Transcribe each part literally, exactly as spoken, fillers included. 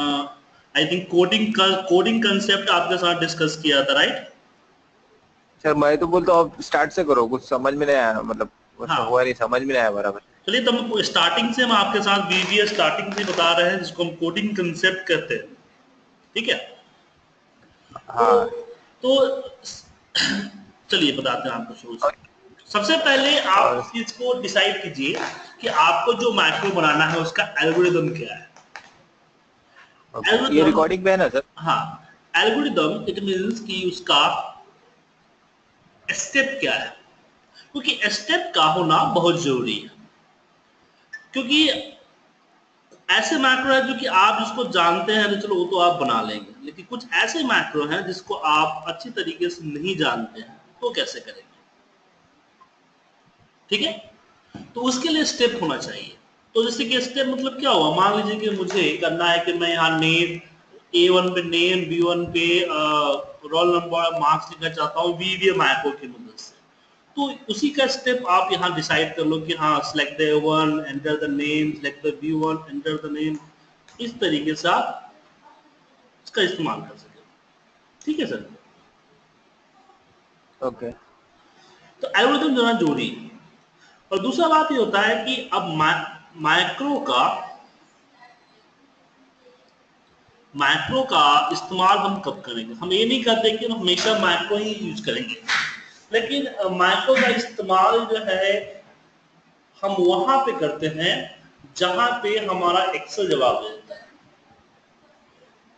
आई think coding का coding concept आपके साथ डिस्कस किया था, राइट सर? मैं तो बोलता हूं आप स्टार्ट से करो, कुछ समझ में नहीं आया, मतलब हाँ। हुआ नहीं, समझ में नहीं आया बराबर। चलिए तो हम स्टार्टिंग से हम आपके साथ वीवीएस स्टार्टिंग से बता रहे हैं, जिसको हम कोडिंग कांसेप्ट कहते हैं, ठीक है? हाँ। तो, तो चलिए बताते हैं आपको शुरू से। सबसे पहले आप इस चीज को डिसाइड कीजिए कि आपको जो मैक्रो बनाना है उसका एल्गोरिदम क्या है। ये रिकॉर्डिंग है ना सर? हाँ, एल्गोरिदम इट मींस कि उसका स्टेप क्या है, क्योंकि स्टेप का होना बहुत जरूरी है, क्योंकि ऐसे मैक्रो है जो कि आप जिसको जानते हैं तो चलो वो तो आप बना लेंगे, लेकिन कुछ ऐसे मैक्रो हैं जिसको आप अच्छी तरीके से नहीं जानते हैं, तो कैसे करेंगे? ठीक है, तो उसके लिए स्टेप होना चाहिए। तो जैसे कि स्टेप मतलब क्या हुआ, मान लीजिए कि मुझे करना है कि मैं यहाँ नेम ए वन पे नेम बी वन पे रोल नंबर मार्क्स लिखना चाहता हूँ वीवीएम मैक्रो की मदद से, तो उसी का स्टेप आप यहाँ डिसाइड कर लो कि हाँ select the A one enter the name, select the B one enter the name, इस तरीके से आप इसका इस्तेमाल कर सके। ठीक है सर, ओके। तो एल्गोरिथम जो है जरूरी है। और दूसरा बात ये होता है कि अब माइक्रो का माइक्रो का इस्तेमाल हम कब करेंगे? हम ये नहीं कहते कि हम हमेशा माइक्रो ही यूज करेंगे, लेकिन माइक्रो का इस्तेमाल जो है हम वहां पे करते हैं जहां पे हमारा एक्सेल जवाब देता है,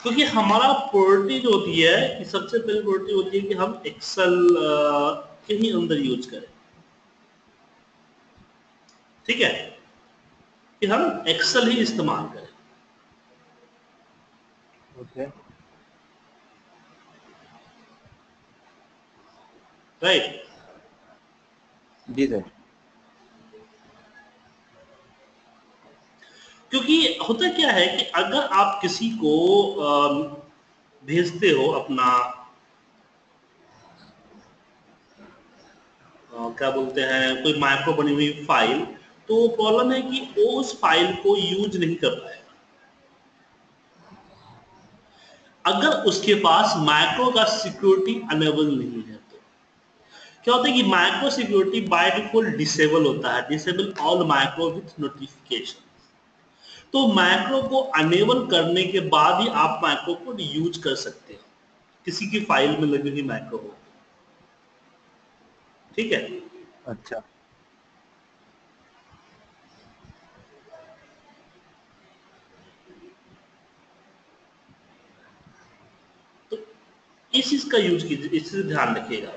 क्योंकि हमारा प्रायोरिटी जो होती है कि सबसे पहली प्रायोरिटी होती है कि हम एक्सेल के ही अंदर यूज करें। ठीक है, कि हम एक्सेल ही इस्तेमाल करें। ओके, राइट जी सर। क्योंकि होता क्या है कि अगर आप किसी को भेजते हो अपना क्या बोलते हैं कोई माइक्रो बनी हुई फाइल, तो प्रॉब्लम है कि वो उस फाइल को यूज नहीं कर पाएगा अगर उसके पास माइक्रो का सिक्योरिटी अनेबल नहीं है। तो क्या होता है कि micro security by default disable होता है, disable all micro with notification. तो माइक्रो को अनेबल करने के बाद ही आप माइक्रो को यूज कर सकते हो किसी की फाइल में लगी हुई माइक्रो हो। ठीक है, अच्छा इस चीज का यूज कीजिए, इस चीज ध्यान रखिएगा।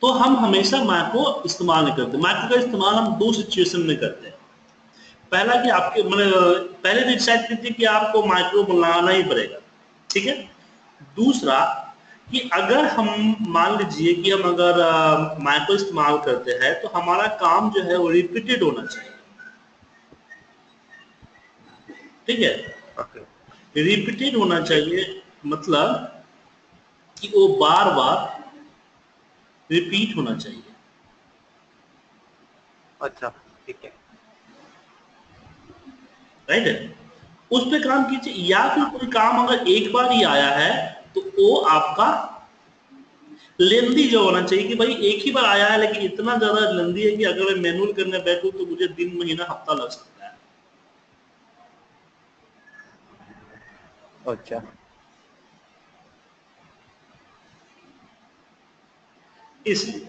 तो हम हमेशा मैक्रो इस्तेमाल नहीं करते। मैक्रो का इस्तेमाल हम दो सिचुएशन में करते हैं। पहला कि आपके मतलब पहले डिसाइड कीजिए कि आपको मैक्रो बनाना ही पड़ेगा, ठीक है। दूसरा कि अगर हम मान लीजिए कि हम अगर माइक्रो इस्तेमाल करते हैं तो हमारा काम जो है वो रिपीटेड होना चाहिए। ठीक है, okay. रिपीटेड होना चाहिए मतलब कि वो बार बार रिपीट होना चाहिए। अच्छा, ठीक है, राइट है, उस पे काम कीजिए। या फिर कोई काम अगर एक बार ही आया है तो वो आपका लेंदी जो होना चाहिए कि भाई एक ही बार आया है लेकिन इतना ज्यादा लेंदी है कि अगर मैं मैनुअल करने बैठूं तो मुझे दिन महीना हफ्ता लग सकता है। अच्छा, इसलिए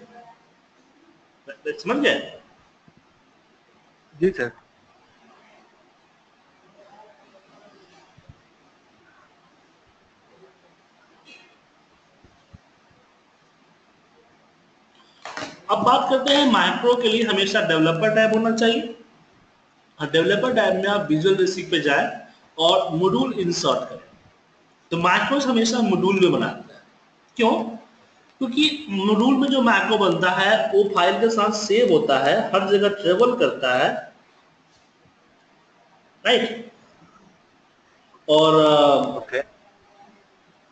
समझ गए जी सर। अब बात करते हैं माइक्रो के लिए हमेशा डेवलपर टैब होना चाहिए। और डेवलपर टैब में आप विजुअल बेसिक पे जाएं और मॉड्यूल इंसर्ट करें। तो माइक्रो हमेशा मॉड्यूल में बनाता है, क्यों? क्योंकि मॉड्यूल में जो माइक्रो बनता है वो फाइल के साथ सेव होता है, हर जगह ट्रेवल करता है, राइट, और okay.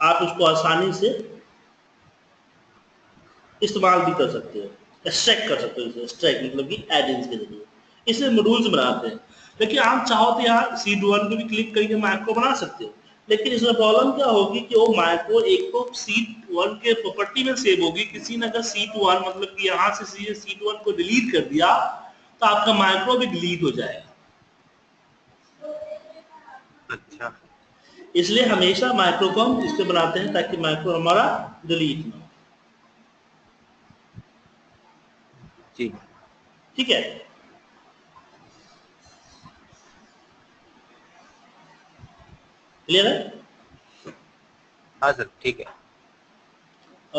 आप उसको आसानी से इस्तेमाल भी कर सकते हो, एक्सट्रैक्ट कर सकते हो, एक्सट्रैक्ट मतलब कि एडिंस के जरिए इससे मॉड्यूल्स बनाते हैं। देखिए आप चाहो तो यहाँ सी वन को भी क्लिक करके माइक्रो बना सकते हो, लेकिन इसमें प्रॉब्लम क्या होगी कि वो माइक्रो एक तो सीट वन के प्रॉपर्टी में सेव होगी, किसी ने अगर सीट वन मतलब कि यहाँ से सीट वन को डिलीट कर दिया तो आपका माइक्रो भी डिलीट हो जाएगा। अच्छा, इसलिए हमेशा माइक्रो को हम इसके बनाते हैं ताकि माइक्रो हमारा डिलीट ना हो। ठीक ठीक है, क्लियर है? हाँ सर ठीक है,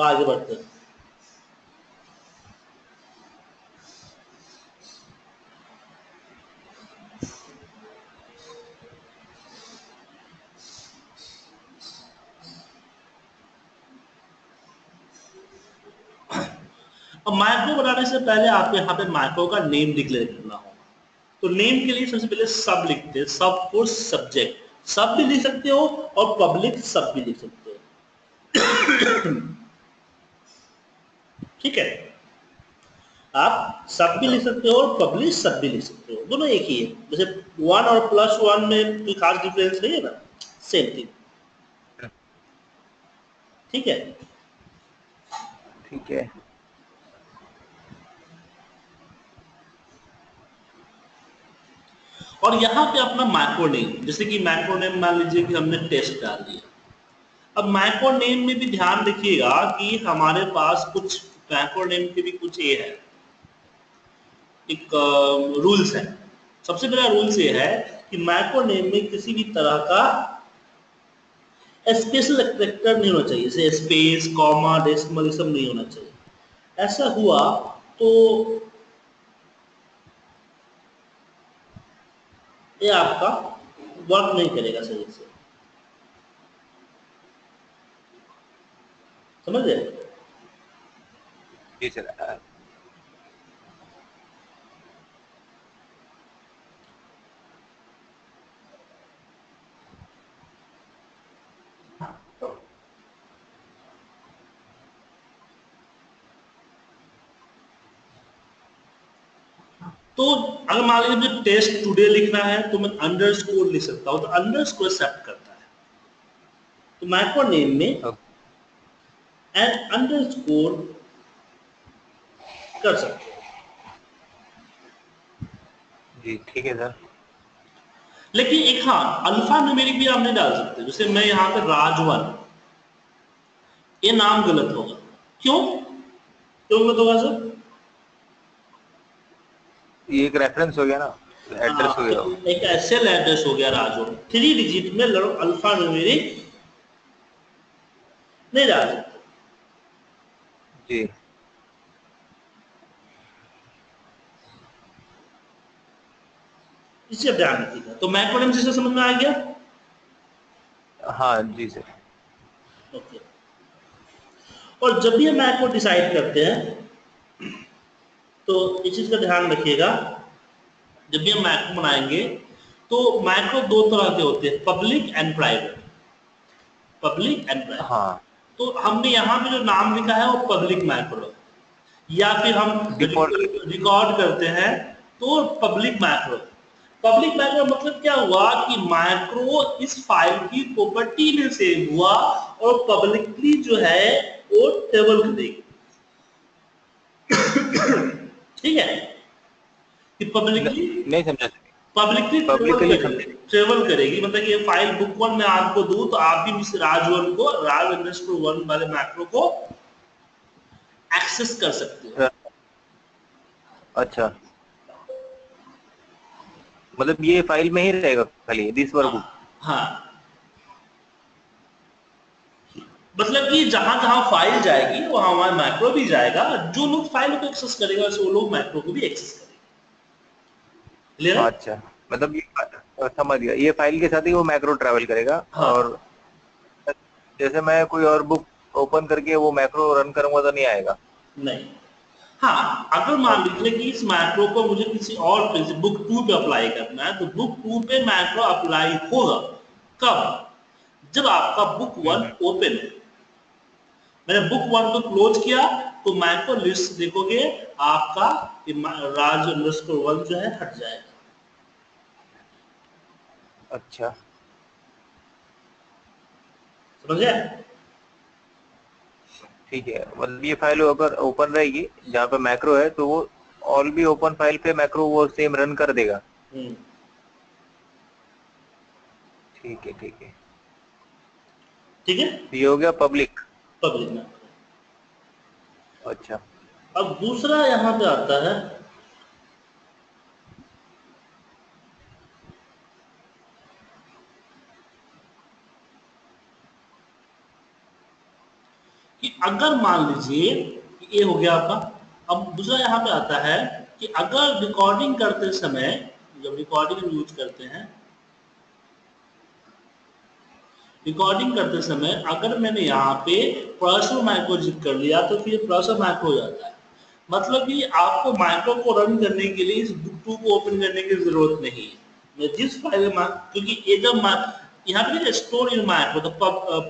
आगे बढ़ते हैं। अब माइक्रो बनाने से पहले आपको यहाँ पे माइक्रो का नेम डिक्लेयर करना होगा, तो नेम के लिए सबसे पहले सब लिखते हैं, सब फॉर सब्जेक्ट, सब भी लिख सकते हो और पब्लिक सब भी लिख सकते हो। ठीक है, आप सब भी लिख सकते हो और पब्लिक सब भी लिख सकते हो, दोनों एक ही है। जैसे वन और प्लस वन में कोई खास डिफरेंस नहीं है ना, सेम थिंग। ठीक है ठीक है, और यहाँ पे अपना माइक्रो नेम, जैसे कि माइक्रो नेम मान लीजिए कि हमने टेस्ट डाल दिया। अब माइक्रो नेम में भी ध्यान रखिएगा कि हमारे पास कुछ माइक्रो नेम के भी कुछ ये है, एक रूल्स है। सबसे पहला रूल्स ये है कि माइक्रो नेम में किसी भी तरह का स्पेशल कैरेक्टर नहीं होना चाहिए, जैसे स्पेस, कॉमा, डेसिमल सब नहीं होना चाहिए। ऐसा हुआ तो ये आपका वर्क नहीं करेगा सही से, समझ गए सर? तो अगर मान लीजिए मुझे टेस्ट टुडे लिखना है तो मैं अंडरस्कोर लिख सकता हूं, तो अंडरस्कोर एक्सेप्ट करता है। तो माइक्रो नेम में एंड अंडरस्कोर कर सकते हैं। जी ठीक है सर, लेकिन एक हाँ अल्फा न्यूमेरिक भी आप नहीं डाल सकते। जैसे मैं यहाँ पे राजवन, ये नाम गलत होगा। क्यों क्यों गलत होगा सर? ये एक रेफरेंस हो गया ना, एड्रेस हो गया, एक एक्सेल एड्रेस हो गया राजू। थ्री डिजिट में अल्फा न्यूमेरिक नहीं डाल सकते। जी इसे ध्यान रखिएगा। तो माइक्रो नेम से समझ में आ गया? हाँ जी सर ओके। और जब भी हम माइक्रो डिसाइड करते हैं तो इस चीज का ध्यान रखिएगा, जब भी हम माइक्रो बनाएंगे तो माइक्रो दो तरह के होते हैं, public and private. Public and private हाँ। तो हमने यहाँ पे जो नाम लिखा है वो पब्लिक माइक्रो, या फिर हम रिकॉर्ड करते हैं तो पब्लिक माइक्रो। पब्लिक माइक्रो मतलब क्या हुआ कि माइक्रो इस फाइल की प्रॉपर्टी में सेव हुआ और पब्लिकली जो है वो टेबल देगी। ठीक है कि पब्लिकली नहीं समझा सकते, पब्लिकली पब्लिकली ट्रेवल करेगी, मतलब ये फाइल बुक वन में आपको दूं तो आप भी इस राजवन को राज अंडरस्कोर वन वाले मैक्रो को एक्सेस कर सकते हो। अच्छा, मतलब ये फाइल में ही रहेगा खाली दिस वर्क बुक। हाँ मतलब कि जहां जहां फाइल जाएगी वहां वहां मैक्रो भी जाएगा, जो लोग फाइल को एक्सेस करेगा वो लोग मैक्रो को भी एक्सेस करेंगे। क्लियर है? अच्छा मतलब ये समझ गया, ये फाइल के साथ ही वो मैक्रो ट्रैवल करेगा। हाँ। और जैसे मैं कोई और बुक ओपन करके वो मैक्रो रन करूंगा तो नहीं आएगा? नहीं। हाँ अगर मान लीजिए कि इस मैक्रो को मुझे किसी और बुक टू पे अप्लाई करना है तो बुक टू पे मैक्रो अप्लाई होगा कब? जब आपका बुक वन ओपन है। मैंने बुक वन को क्लोज किया तो मैप को लिस्ट देखोगे आपका राज अंडरस्कोर वन जो है हट जाएगा। अच्छा समझे? ठीक है, मतलब ये फाइल अगर ओपन रहेगी जहाँ पे मैक्रो है तो वो ऑल भी ओपन फाइल पे मैक्रो वो सेम रन कर देगा। ठीक है ठीक है ठीक है, ये हो गया पब्लिक पब्लिक ना। अच्छा अब दूसरा यहाँ पे आता है कि अगर मान लीजिए ये हो गया आपका। अब दूसरा यहाँ पे आता है कि अगर रिकॉर्डिंग करते समय जब रिकॉर्डिंग यूज करते हैं रिकॉर्डिंग करते समय अगर मैंने यहाँ पे प्रोसेसर माइक्रो जिक कर लिया तो फिर प्रोसेसर माइक्रो हो जाता है। मतलब कि आपको माइक्रो को रन करने के लिए इस बुक टू को ओपन करने की जरूरत नहीं है जिस फाइल में, क्योंकि ये जब यहाँ पे स्टोर इन माइक्रो तो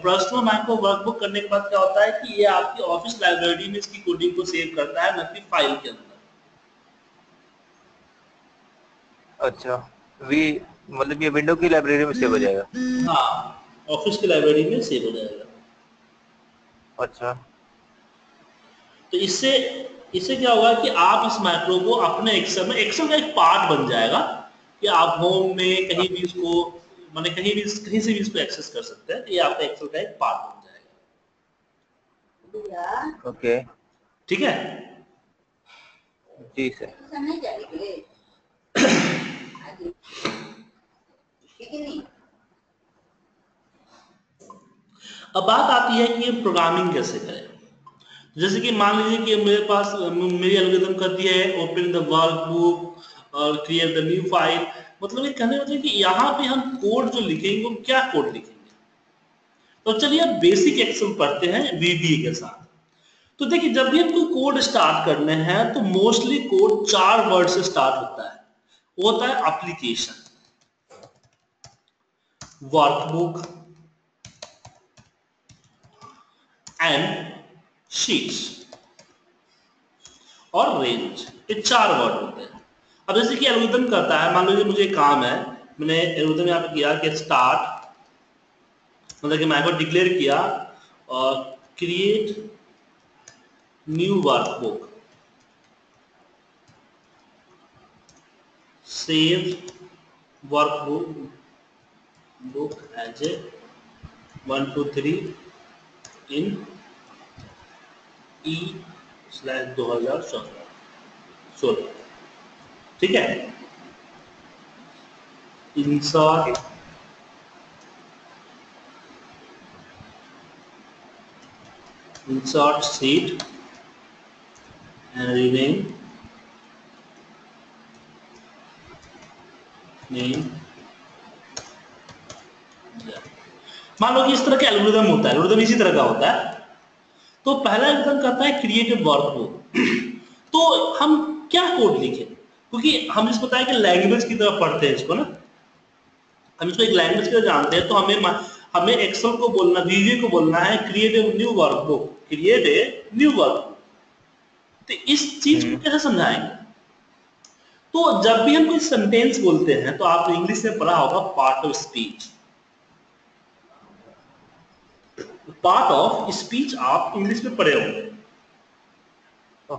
प्रोसेसर माइक्रो वर्कबुक करने के बाद क्या होता है कि ये आपकी ऑफिस लाइब्रेरी में इसकी कोडिंग को सेव करता है, न कि फाइल के अंदर। अच्छा वी मतलब ये विंडो की लाइब्रेरी में सेव हो जाएगा। हाँ ऑफिस की लाइब्रेरी में सेव हो जाएगा। अच्छा तो इससे इससे क्या होगा कि आप इस मैक्रो को अपने एक्सेल में एक्सेल का एक पार्ट बन जाएगा कि आप होम में कहीं भी इसको माने कहीं भी कहीं से भी इसको एक्सेस कर सकते हैं। ये आपका एक्सेल का एक पार्ट बन जाएगा। ओके ठीक है जी सर, समझ जाएंगे। अब बात आती है कि ये प्रोग्रामिंग कैसे करें। जैसे कि मान लीजिए कि मेरे पास मेरी एल्गोरिथम कहती है ओपन द वर्कबुक और क्रिएट द न्यू फाइल। मतलब ये कहने मतलब कि यहाँ पे हम कोड जो लिखेंगे वो क्या कोड लिखेंगे। तो चलिए बेसिक एक्सेल पढ़ते हैं वीबी के साथ। तो देखिए जब भी हमको कोड स्टार्ट करने हैं तो मोस्टली कोड चार वर्ड से स्टार्ट होता है। वो होता है एप्लीकेशन, वर्कबुक एंड शीट्स और रेंज। ये चार वर्ड होते हैं। अब जैसे कि एल्गोरिथम करता है, मान लीजिए मुझे काम है, मैंने एल्गोरिथम यहाँ पे किया कि स्टार्ट मतलब कि मैं को डिक्लेयर किया और create new workbook save workbook book as A one two three in E slash दो हजार सोलह। ठीक है, insert insert sheet and rename name. मान लो कि इस तरह का एल्गोरिथम होता है, एल्गोरिथम इसी तरह का होता है। तो पहला एल्गोरिथम कहता है क्रिएटेड वर्कबुक। तो हम क्या कोड लिखें, क्योंकि हम इसको बताया कि लैंग्वेज की तरह पढ़ते हैं इसको ना, हम इसको एक लैंग्वेज की तरह जानते हैं। तो हमें हमें एक्सेल को बोलना वीवी को बोलना है create new workbook create a new workbook. तो इस चीज को कैसे समझाएंगे? तो जब भी हम कोई सेंटेंस बोलते हैं तो आपने इंग्लिश में पढ़ा होगा part of speech. Part of speech आप इंग्लिश में पढ़े होंगे।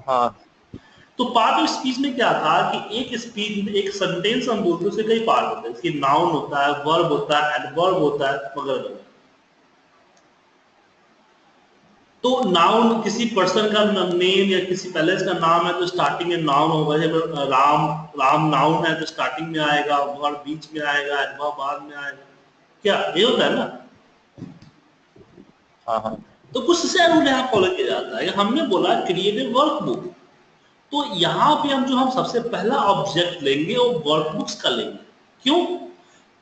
हाँ तो पार्ट ऑफ स्पीच में क्या था कि एक स्पीच में एक सेंटेंस हम बोलते हैं उसके कई पार्ट होते हैं। इसकी नाउन होता है, वर्ब होता है, एडवर्ब होता है वगैरह। तो नाउन किसी पर्सन का नेम या किसी पैलेस का नाम है तो स्टार्टिंग में नाउन होगा। जब राम राम नाउन है तो स्टार्टिंग में आएगा, वर्ब बीच में आएगा, एडवर्ब बाद में आएगा। क्या ये होता है ना? हाँ हाँ। तो कुछ से रूल यहाँ फॉलो किया जाता है। हमने बोला क्रिएटिव वर्कबुक, तो यहाँ पे हम जो हम सबसे पहला ऑब्जेक्ट लेंगे वो वर्कबुक्स का लेंगे। क्यों?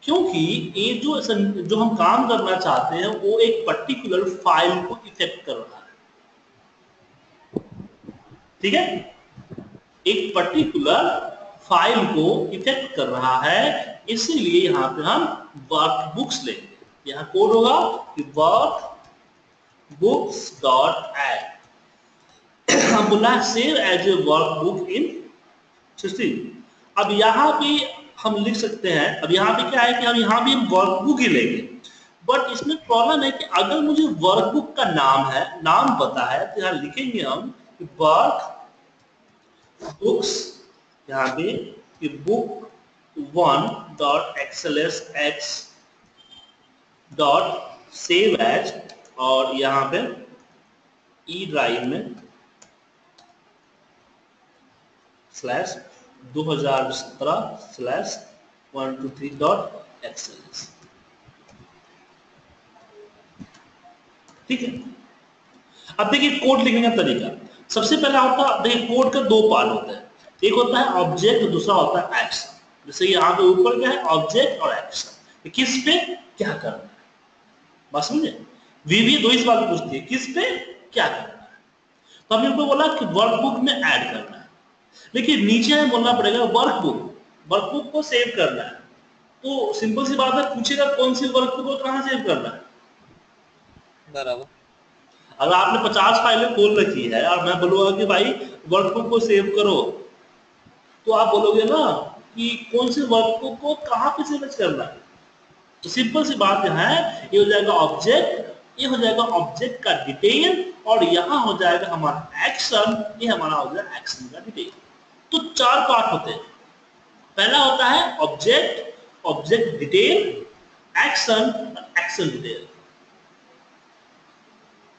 क्योंकि ये जो जो हम काम करना चाहते हैं वो एक पर्टिकुलर फाइल को इफेक्ट कर रहा है। ठीक है, एक पर्टिकुलर फाइल को इफेक्ट कर रहा है, इसीलिए यहाँ पे हम वर्कबुक्स लेंगे। यहाँ कोड होगा कि वर्क बुक्स डॉट एड, हम बोला save as a work book in sixteen. अब यहाँ भी हम लिख सकते हैं, अब यहाँ भी क्या है कि हम यहाँ भी वर्कबुक ही लेंगे, बट इसमें प्रॉब्लम है कि अगर मुझे वर्कबुक का नाम है, नाम पता है तो यहाँ लिखेंगे हम वर्क बुक्स, यहाँ पे book one dot XLS X dot save as, और यहाँ पे ई ड्राइव में स्लैश दो हजार सत्रह slash one two three dot XLS, ठीक है। अब देखिए कोड लिखने का तरीका, सबसे पहला होता है, देखिए कोड का दो पार्ट होता है, एक होता है ऑब्जेक्ट, दूसरा होता है एक्शन। जैसे यहाँ पे ऊपर क्या है ऑब्जेक्ट और एक्शन, किस पे क्या करना है, बस समझे। वीवी दो इस बात पूछती है किस पे क्या करना है, तो हमने उनको बोला कि वर्कबुक में ऐड करना है, लेकिन नीचे हमें बोलना पड़ेगा वर्कबुक, वर्कबुक को सेव करना है। तो सिंपल सी बात है, पूछेगा कौन सी वर्कबुक को कहाँ सेव करना है। अगर आपने पचास फाइलें खोल रखी है और मैं बोलूंगा कि भाई वर्कबुक को सेव करो, तो आप बोलोगे ना कि कौन से वर्कबुक को कहाँ पे सेव करना है। तो सिंपल सी बात है, ये हो जाएगा ऑब्जेक्ट, ये हो जाएगा ऑब्जेक्ट का डिटेल, और यहाँ हो जाएगा हमारा एक्शन, ये हमारा हो जाएगा एक्शन का डिटेल। तो चार पार्ट होते हैं, पहला होता है object, object detail, action, action detail,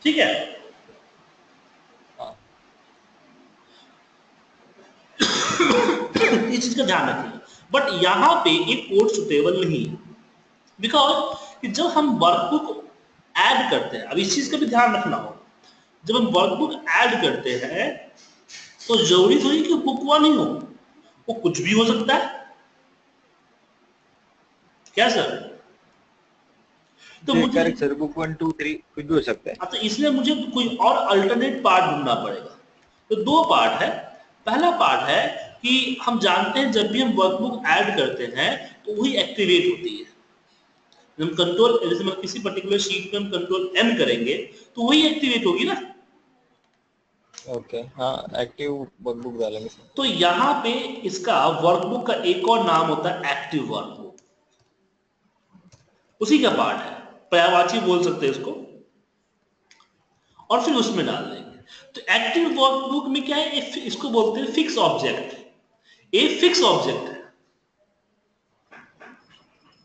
ठीक है। इस चीज का ध्यान रखिए, बट यहाँ पे एक कोड सुटेबल नहीं है, बिकॉज जब हम वर्कबुक ऐड करते हैं, अब इस चीज का भी ध्यान रखना हो, जब हम वर्कबुक ऐड करते हैं तो जरूरी थोड़ी कि बुक वन ही हो, वो कुछ भी हो सकता है, क्या सर? तो मुझे sir book one two three कुछ भी हो सकता है। अच्छा, इसलिए मुझे कोई और अल्टरनेट पार्ट ढूंढना पड़ेगा। तो दो पार्ट है, पहला पार्ट है कि हम जानते हैं जब भी हम वर्कबुक ऐड करते हैं तो वही एक्टिवेट होती है, जब हम कंट्रोल जैसे हम किसी पर्टिकुलर शीट में हम कंट्रोल एन करेंगे तो वही एक्टिवेट होगी ना। ओके, हाँ, एक्टिव वर्कबुक डालेंगे। तो यहाँ पे इसका वर्कबुक का एक और नाम होता है एक्टिव वर्कबुक, उसी का पार्ट है, पर्यायवाची बोल सकते हैं इसको, और फिर उसमें डाल देंगे। तो एक्टिव वर्कबुक में क्या है, इसको बोलते हैं फिक्स ऑब्जेक्ट, ये फिक्स ऑब्जेक्ट है,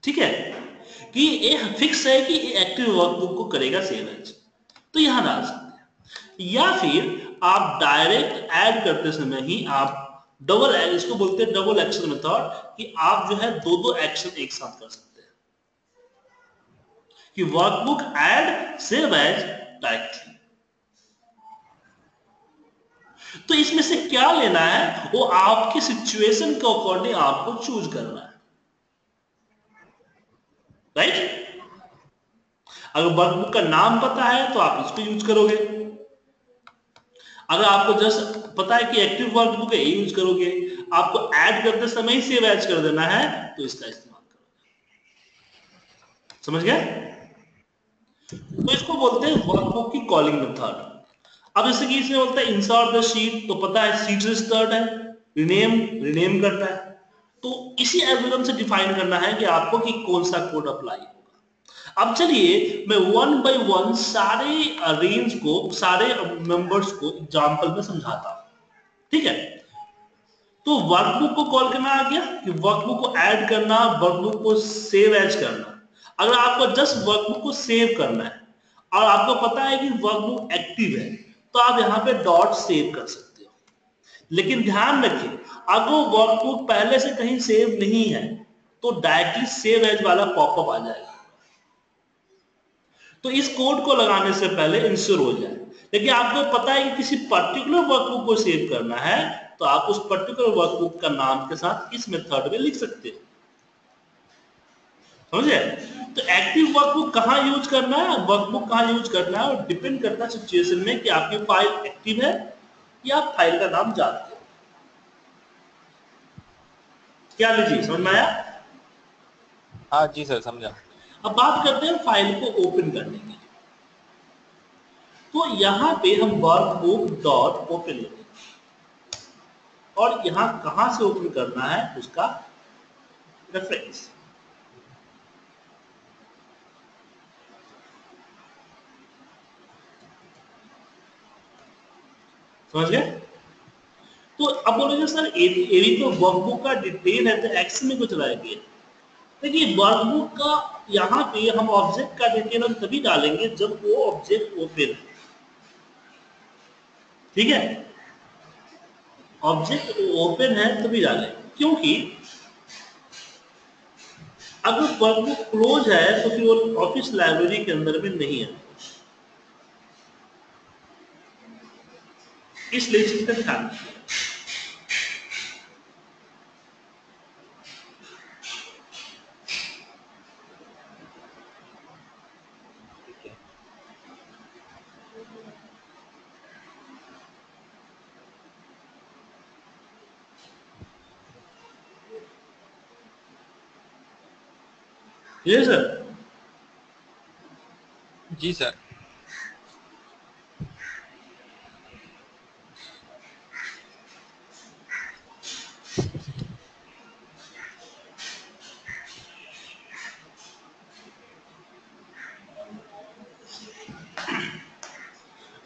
ठीक है, कि ये फिक्स है कि ये एक्टिव वर्कबुक को करेगा सेव एज, तो यहां डाल सकते हैं। या फिर आप डायरेक्ट ऐड करते समय ही आप डबल, इसको बोलते हैं डबल एक्शन मेथड, कि आप जो है दो दो एक्शन एक साथ कर सकते हैं, कि workbook add save as directly. तो इसमें से क्या लेना है वो आपकी सिचुएशन के अकॉर्डिंग आपको चूज करना है, राइट right? अगर वर्कबुक का नाम पता है तो आप इसको यूज करोगे, अगर आपको जस्ट पता है कि एक्टिव वर्कबुक है यूज करोगे, आपको ऐड करते समय ही सेव एज कर देना है तो इसका इस्तेमाल करोगे, समझ गए। तो इसको बोलते हैं वर्कबुक की कॉलिंग मेथड। अब जैसे कि इसमें बोलता है इंसर्ट द शीट, तो पता है शीट इंसर्ट है, रिनेम रिनेम करना है, तो इसी एल्गोरिथम से डिफाइन करना है कि आपको कि कौन सा कोड अप्लाई होगा। अब चलिए मैं वन बाय वन सारे रेंज को, सारे मेंबर्स को एग्जांपल में समझाता हूं, ठीक है। तो वर्कबुक को कॉल करना आ गया, कि वर्कबुक को ऐड करना, वर्कबुक को सेव एज करना। अगर आपको जस्ट वर्कबुक को सेव करना है और आपको पता है कि वर्कबुक एक्टिव है तो आप यहाँ पे डॉट सेव कर सकते हो, लेकिन ध्यान रखिए अगर वर्कबुक पहले से कहीं सेव नहीं है तो डायरेक्टली सेव एज वाला पॉपअप आ जाएगा। तो इस कोड को लगाने से पहले इंश्योर हो जाए, लेकिन आपको पता है कि किसी पर्टिकुलर वर्कबुक को सेव करना है तो आप उस पर्टिकुलर वर्कबुक का नाम के साथ इस मेथड में लिख सकते हो, समझे। तो एक्टिव वर्कबुक कहाँ यूज करना है, वर्कबुक कहाँ यूज करना है, और डिपेंड करता है सिचुएशन में कि आपकी फाइल एक्टिव है या आप फाइल का नाम जानते हो, क्या लीजिए, समझ में आया? हाँ जी सर, समझा। अब बात करते हैं फाइल को ओपन करने की। तो यहाँ पे हम वर्कबुक डॉट ओपन लेंगे और यहाँ कहाँ से ओपन करना है उसका रेफरेंस। समझ गए? तो अब बोलोगे सर एवी तो वर्कबुक का डिटेल है तो एक्स में कुछ रह गया। देखिए वर्कबुक का यहाँ पे हम ऑब्जेक्ट का डिटेल हम तभी डालेंगे जब वो ऑब्जेक्ट ओपन है। ठीक है, ऑब्जेक्ट ओपन है तभी डालें, क्योंकि अगर वर्कबुक क्लोज है तो फिर वो ऑफिस लाइब्रेरी के अंदर में नहीं है, इसलिए चीज का ध्यान। जी सर, जी सर,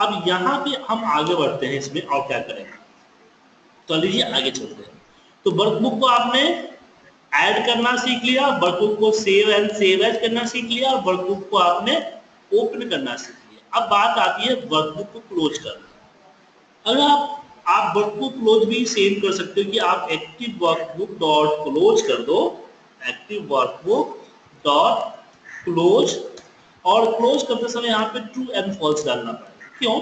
अब यहां पे हम आगे बढ़ते हैं इसमें और क्या करेंगे, तो लीजिए आगे चलते हैं। तो वर्कबुक को आपने ऐड करना सीख लिया, वर्कबुक को सेव एंड सेव एज करना सीख लिया, और वर्कबुक को आपने ओपन करना सीख लिया। अब बात आती है वर्कबुक को क्लोज करना। अगर आप आप वर्कबुक क्लोज भी सेव कर सकते हो कि आप एक्टिव वर्कबुक डॉट क्लोज कर दो, एक्टिव वर्कबुक डॉट क्लोज, और क्लोज करते समय यहाँ पे ट्रू एंड फॉल्स डालना पड़ेगा। क्यों?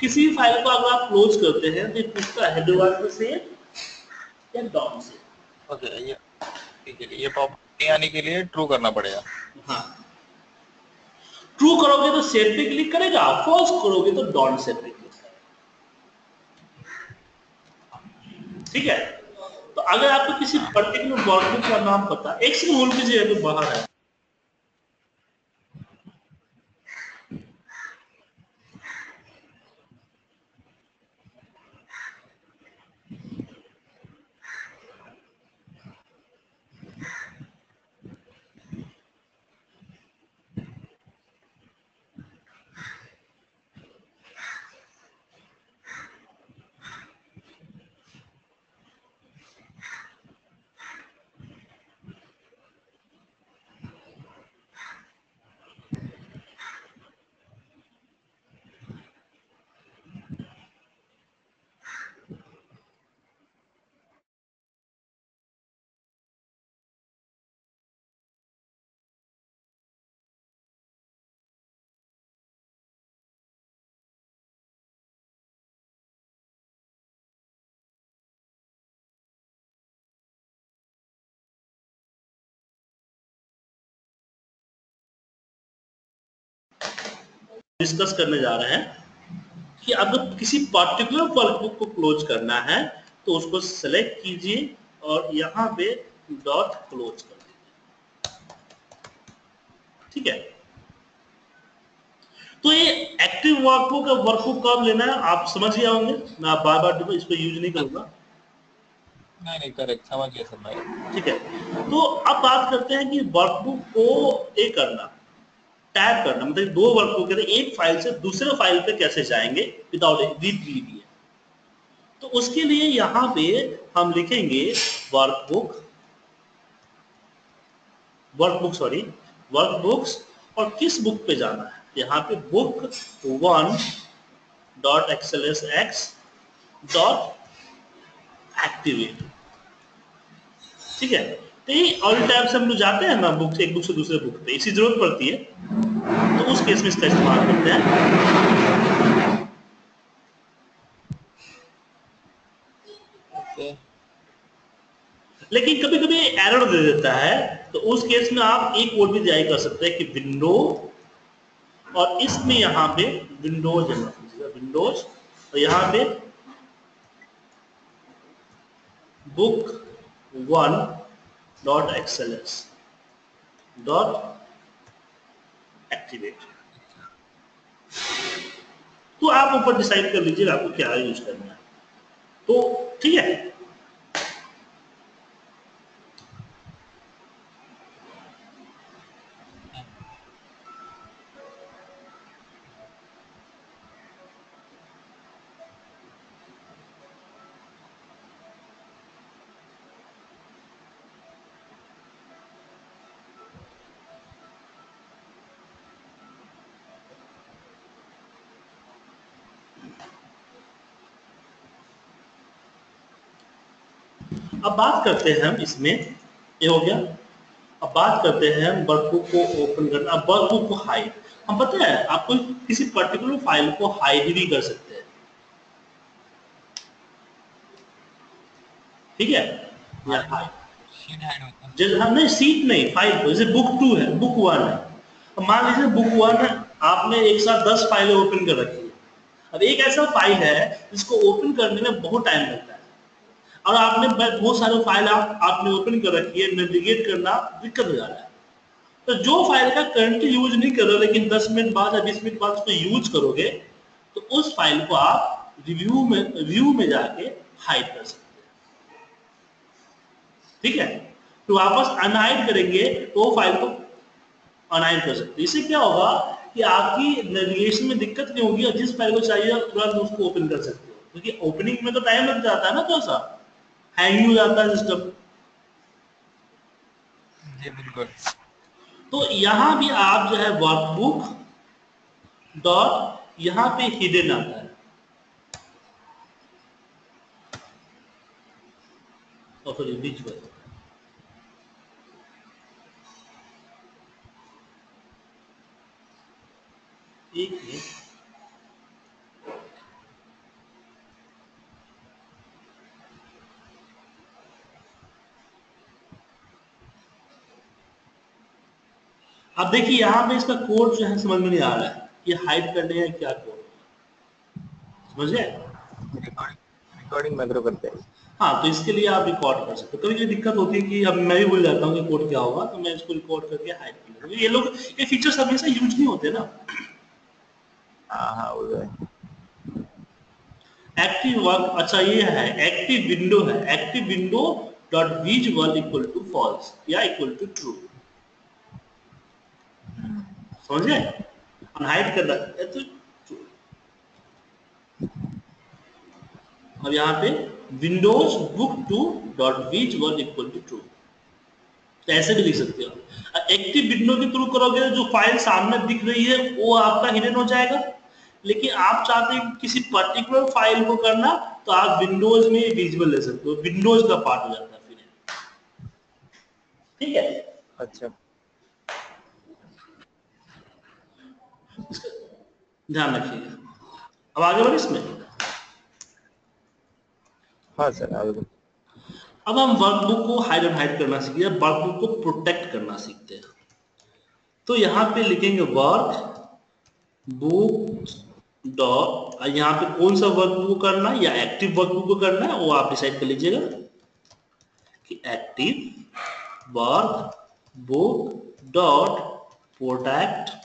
किसी भी फाइल को अगर आप क्लोज करते हैं तो पूछता है डॉट से या डॉट से। ओके, ये प्रॉपर्टी आने के लिए ट्रू करना पड़ेगा। हाँ, ट्रू करोगे तो सेव पे क्लिक करेगा, फॉल्स करोगे तो डॉट सेव पे क्लिक करेगा। ठीक है, तो अगर आपको किसी पर्टिकुलर वर्कबुक का नाम पता, एक से बोल कीजिए तो बाहर है। डिस्कस करने जा रहे हैं कि अगर किसी पर्टिकुलर वर्कबुक को क्लोज करना है तो उसको सेलेक्ट कीजिए और यहाँ पे डॉट क्लोज कर दीजिए। ठीक है, तो ये एक्टिव वर्कबुक और वर्कबुक कब लेना है आप समझ ही होंगे, मैं आप बार बार इसको यूज नहीं करूंगा। नहीं नहीं, करेक्ट, समझ गया समझ। ठीक है, तो अब बात करते हैं कि वर्कबुक को ये करना, टैप करना, मतलब दो वर्कबुक के एक फाइल से दूसरे फाइल पे कैसे जाएंगे विदाउट रीड लिए। तो उसके लिए यहाँ पे हम लिखेंगे वर्कबुक, वर्कबुक सॉरी वर्कबुक्स, और किस बुक पे जाना है यहाँ पे book one dot XLS X dot activate. ठीक है, ऑल टाइम से हम लोग जाते हैं ना बुक से, एक बुक से दूसरे बुक पे, इसी जरूरत पड़ती है, तो उस केस में इसका इस्तेमाल करते हैं। okay. लेकिन कभी कभी एरर दे देता है, तो उस केस में आप एक और भी जारी कर सकते हैं कि विंडो, और इसमें यहाँ पे विंडोज विंडोज और यहाँ पे book one dot XLS dot activate. तो आप ऊपर डिसाइड कर लीजिएगा आपको क्या यूज करना है। तो ठीक है, अब बात करते हैं हम इसमें, ये हो गया। अब बात करते हैं हम वर्कबुक को ओपन करना। अब वर्कबुक को हाइड, हम पता है आपको किसी पर्टिकुलर फाइल को हाइड भी कर सकते हैं, ठीक है। जैसे हमने सीट नहीं फाइल को, जैसे बुक टू है, बुक वन है, मान लीजिए बुक वन है, आपने एक साथ दस फाइलें ओपन कर रखी है। अब एक ऐसा फाइल है जिसको ओपन करने में बहुत टाइम लगता है और आपने बहुत सारे फाइल आप आपने ओपन कर रखी है, नेविगेट करना दिक्कत हो जा रहा है। तो जो फाइल का करंटली यूज नहीं कर रहे लेकिन दस मिनट बाद या बीस मिनट बाद उसको यूज करोगे तो उस फाइल को आप रिव्यू में रिव्यू में जाके हाइड कर सकते हैं, ठीक है। तो वापस अनहाइड करेंगे तो वो फाइल को अनहाइड कर सकते हैं। इससे क्या होगा कि आपकी नेविगेशन में दिक्कत नहीं होगी और जिस फाइल को चाहिए आप तुरंत उसको ओपन कर सकते हो, क्योंकि ओपनिंग में तो टाइम लग जाता है ना, थोड़ा सा हैंग हो जाता है सिस्टम। जी बिल्कुल। तो यहाँ भी आप जो है वर्कबुक डॉट यहाँ पे हिडन आता है, और फिर विजुअल एक है। अब देखिए यहाँ पे इसका कोड जो है समझ में नहीं आ रहा है, ये हाइड करने है क्या कोड, समझे? रिकॉर्डिंग मैक्रो करते हैं। हाँ, तो इसके लिए आप रिकॉर्ड कर सकते हो। कभी कभी दिक्कत होती है कि अब मैं भी भूल जाता हूँ कि कोड क्या होगा, तो मैं इसको रिकॉर्ड करके हाइड कर लेता हूँ। ये लोग ये फीचर्स हमेशा यूज नहीं होते ना। हाँ हाँ वो है। एक्टिव वर्क, अच्छा ये है एक्टिव विंडो है, active window dot visual equal to false या इक्वल टू ट्रू, समझे? अनहाइड कर रहा है तो। और यहाँ पे विंडोज बुक टू डॉट वीज वन इक्वल टू ट्रू, ऐसे भी लिख सकते हो। एक्टिव विंडो के थ्रू करोगे तो जो फाइल सामने दिख रही है वो आपका हिडन हो जाएगा, लेकिन आप चाहते हैं किसी पर्टिकुलर फाइल को करना तो आप विंडोज में विजुअल ले सकते हो, विंडोज का पार्ट हो जाता है फिर, ठीक है। अच्छा ध्यान रखिएगा। अब आगे बढ़े इसमें। हाँ सर आगे। अब हम वर्कबुक को हाइड एंड हाइड करना सीखते हैं, वर्कबुक को प्रोटेक्ट करना सीखते हैं। तो यहाँ पे लिखेंगे वर्कबुक डॉट, यहाँ पे कौन सा वर्कबुक करना है या एक्टिव वर्कबुक करना है वो आप डिसाइड कर लीजिएगा कि एक्टिव वर्कबुक डॉट प्रोटेक्ट,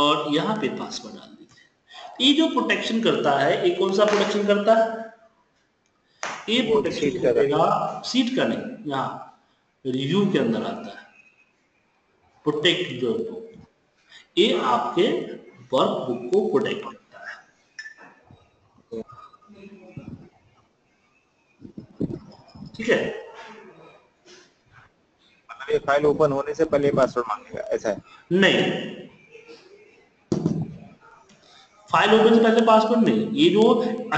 और यहाँ पे पासवर्ड डाल दीजिए। ये जो प्रोटेक्शन करता है ये कौन सा प्रोटेक्शन करता है? ये प्रोटेक्शन करेगा सीट का नहीं, यहाँ रिव्यू के अंदर आता है प्रोटेक्ट जो है, ये आपके वर्कबुक को प्रोटेक्ट करता है, ठीक है। मतलब ये फाइल ओपन होने से पहले पासवर्ड मांगेगा, ऐसा है? नहीं, फाइल ओपन से पहले पासवर्ड नहीं, ये जो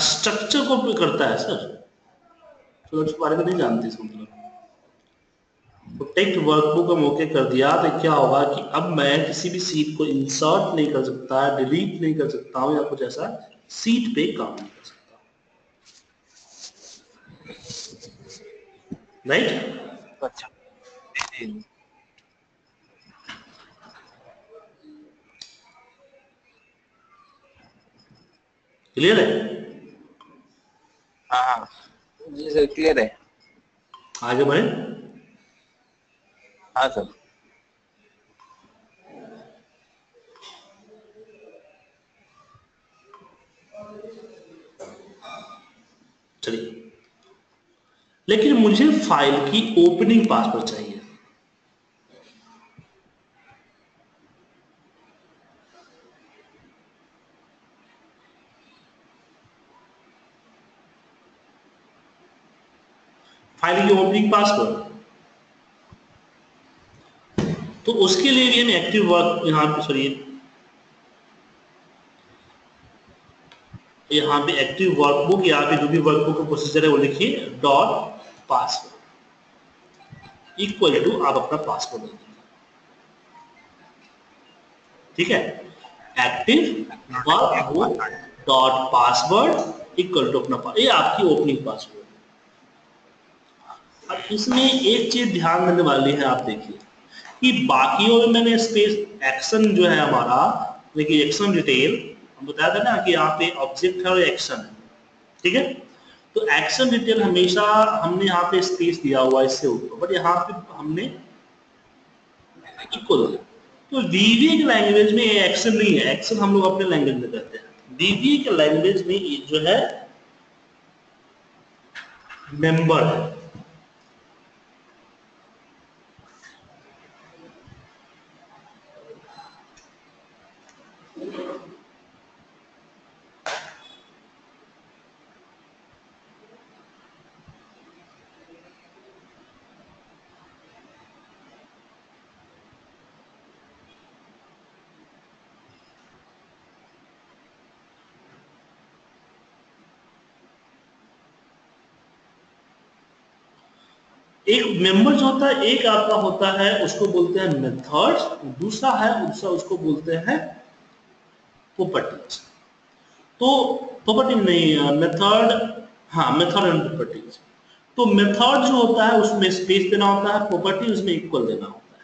स्ट्रक्चर को करता है सर, चलो इस बारे में नहीं जानते इसको। मतलब प्रोटेक्ट वर्कबुक हम ओके कर दिया तो क्या होगा कि अब मैं किसी भी सीट को इंसर्ट नहीं कर सकता, डिलीट नहीं कर सकता हूँ या कुछ ऐसा सीट पे काम नहीं कर सकता, राइट। अच्छा क्लियर है? हाँ जी सर क्लियर है। आगे बढ़े। हाँ सर। चलिए, लेकिन मुझे फाइल की ओपनिंग पासवर्ड चाहिए। फाइल की ओपनिंग पासवर्ड, तो उसके लिए भी हम एक्टिव वर्क यहां पे सॉरी यहाँ पे एक्टिव वर्कबुक या फिर जो भी वर्कबुक का प्रोसीजर है वो लिखिए डॉट पासवर्ड इक्वल टू आप अपना पासवर्ड दे दीजिए। ठीक है, active workbook dot password equal to अपना, ये आपकी ओपनिंग पासवर्ड। अब इसमें एक चीज ध्यान देने वाली है, आप देखिए कि बाकियों में मैंने स्पेस एक्शन जो है हमारा, देखिए एक्शन डिटेल बताया था ना कि यहाँ पे ऑब्जेक्ट है और एक्शन है। ठीक है, तो एक्शन डिटेल हमेशा हमने यहाँ पे स्पेस दिया हुआ है इससे ऊपर, बट यहाँ पे हमने इक्वल, तो वीवी के लैंग्वेज में ये एक्शन नहीं है, एक्शन हम लोग अपने लैंग्वेज में कहते हैं। वीवी के लैंग्वेज में ये जो है मेंबर है। एक मेंबर जो होता है, एक आपका होता है उसको बोलते हैं मेथड्स, दूसरा है दूसरा उसको बोलते हैं प्रॉपर्टीज। तो प्रॉपर्टी नहीं, मेथड, हाँ मेथड एंड प्रॉपर्टीज। तो मेथड जो होता है उसमें स्पेस देना होता है, प्रॉपर्टी उसमें इक्वल देना होता है।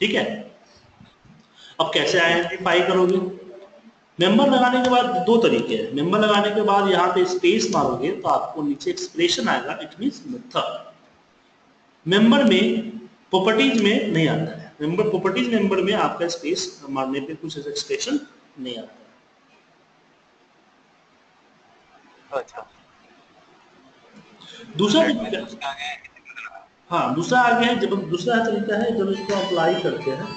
ठीक है, अब कैसे आइडेंटिफाई करोगे? मेंबर लगाने के बाद दो तरीके हैं। मेंबर लगाने के बाद यहाँ पे स्पेस मारोगे तो आपको नीचे एक्सप्रेशन आएगा, इट मींस मेथड। मेंबर में प्रॉपर्टीज में नहीं आता है, मेंबर प्रॉपर्टीज मेंबर में आपका स्पेस मारने पे कुछ एक्सप्रेशन नहीं आता। अच्छा, दूसरा तरीका, हाँ दूसरा आगे है, जब दूसरा तरीका है जब इसको अप्लाई करते हैं,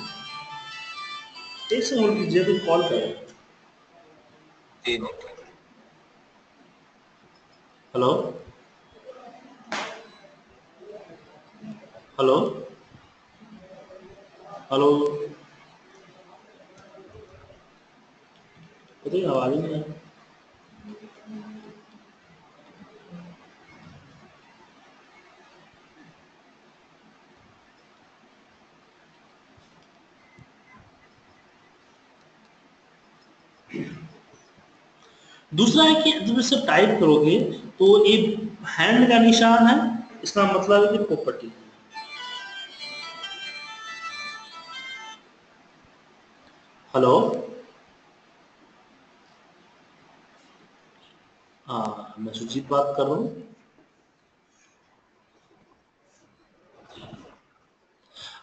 एक से होल्ड कीजिए, कॉल करें। हेलो हेलो हेलो, अरे आवाज ही नहीं। दूसरा है कि जब इसे टाइप करोगे तो ये हैंड का निशान है, इसका मतलब है कि प्रॉपर्टी। हेलो, हाँ मैं सुजीत बात कर रहा हूँ।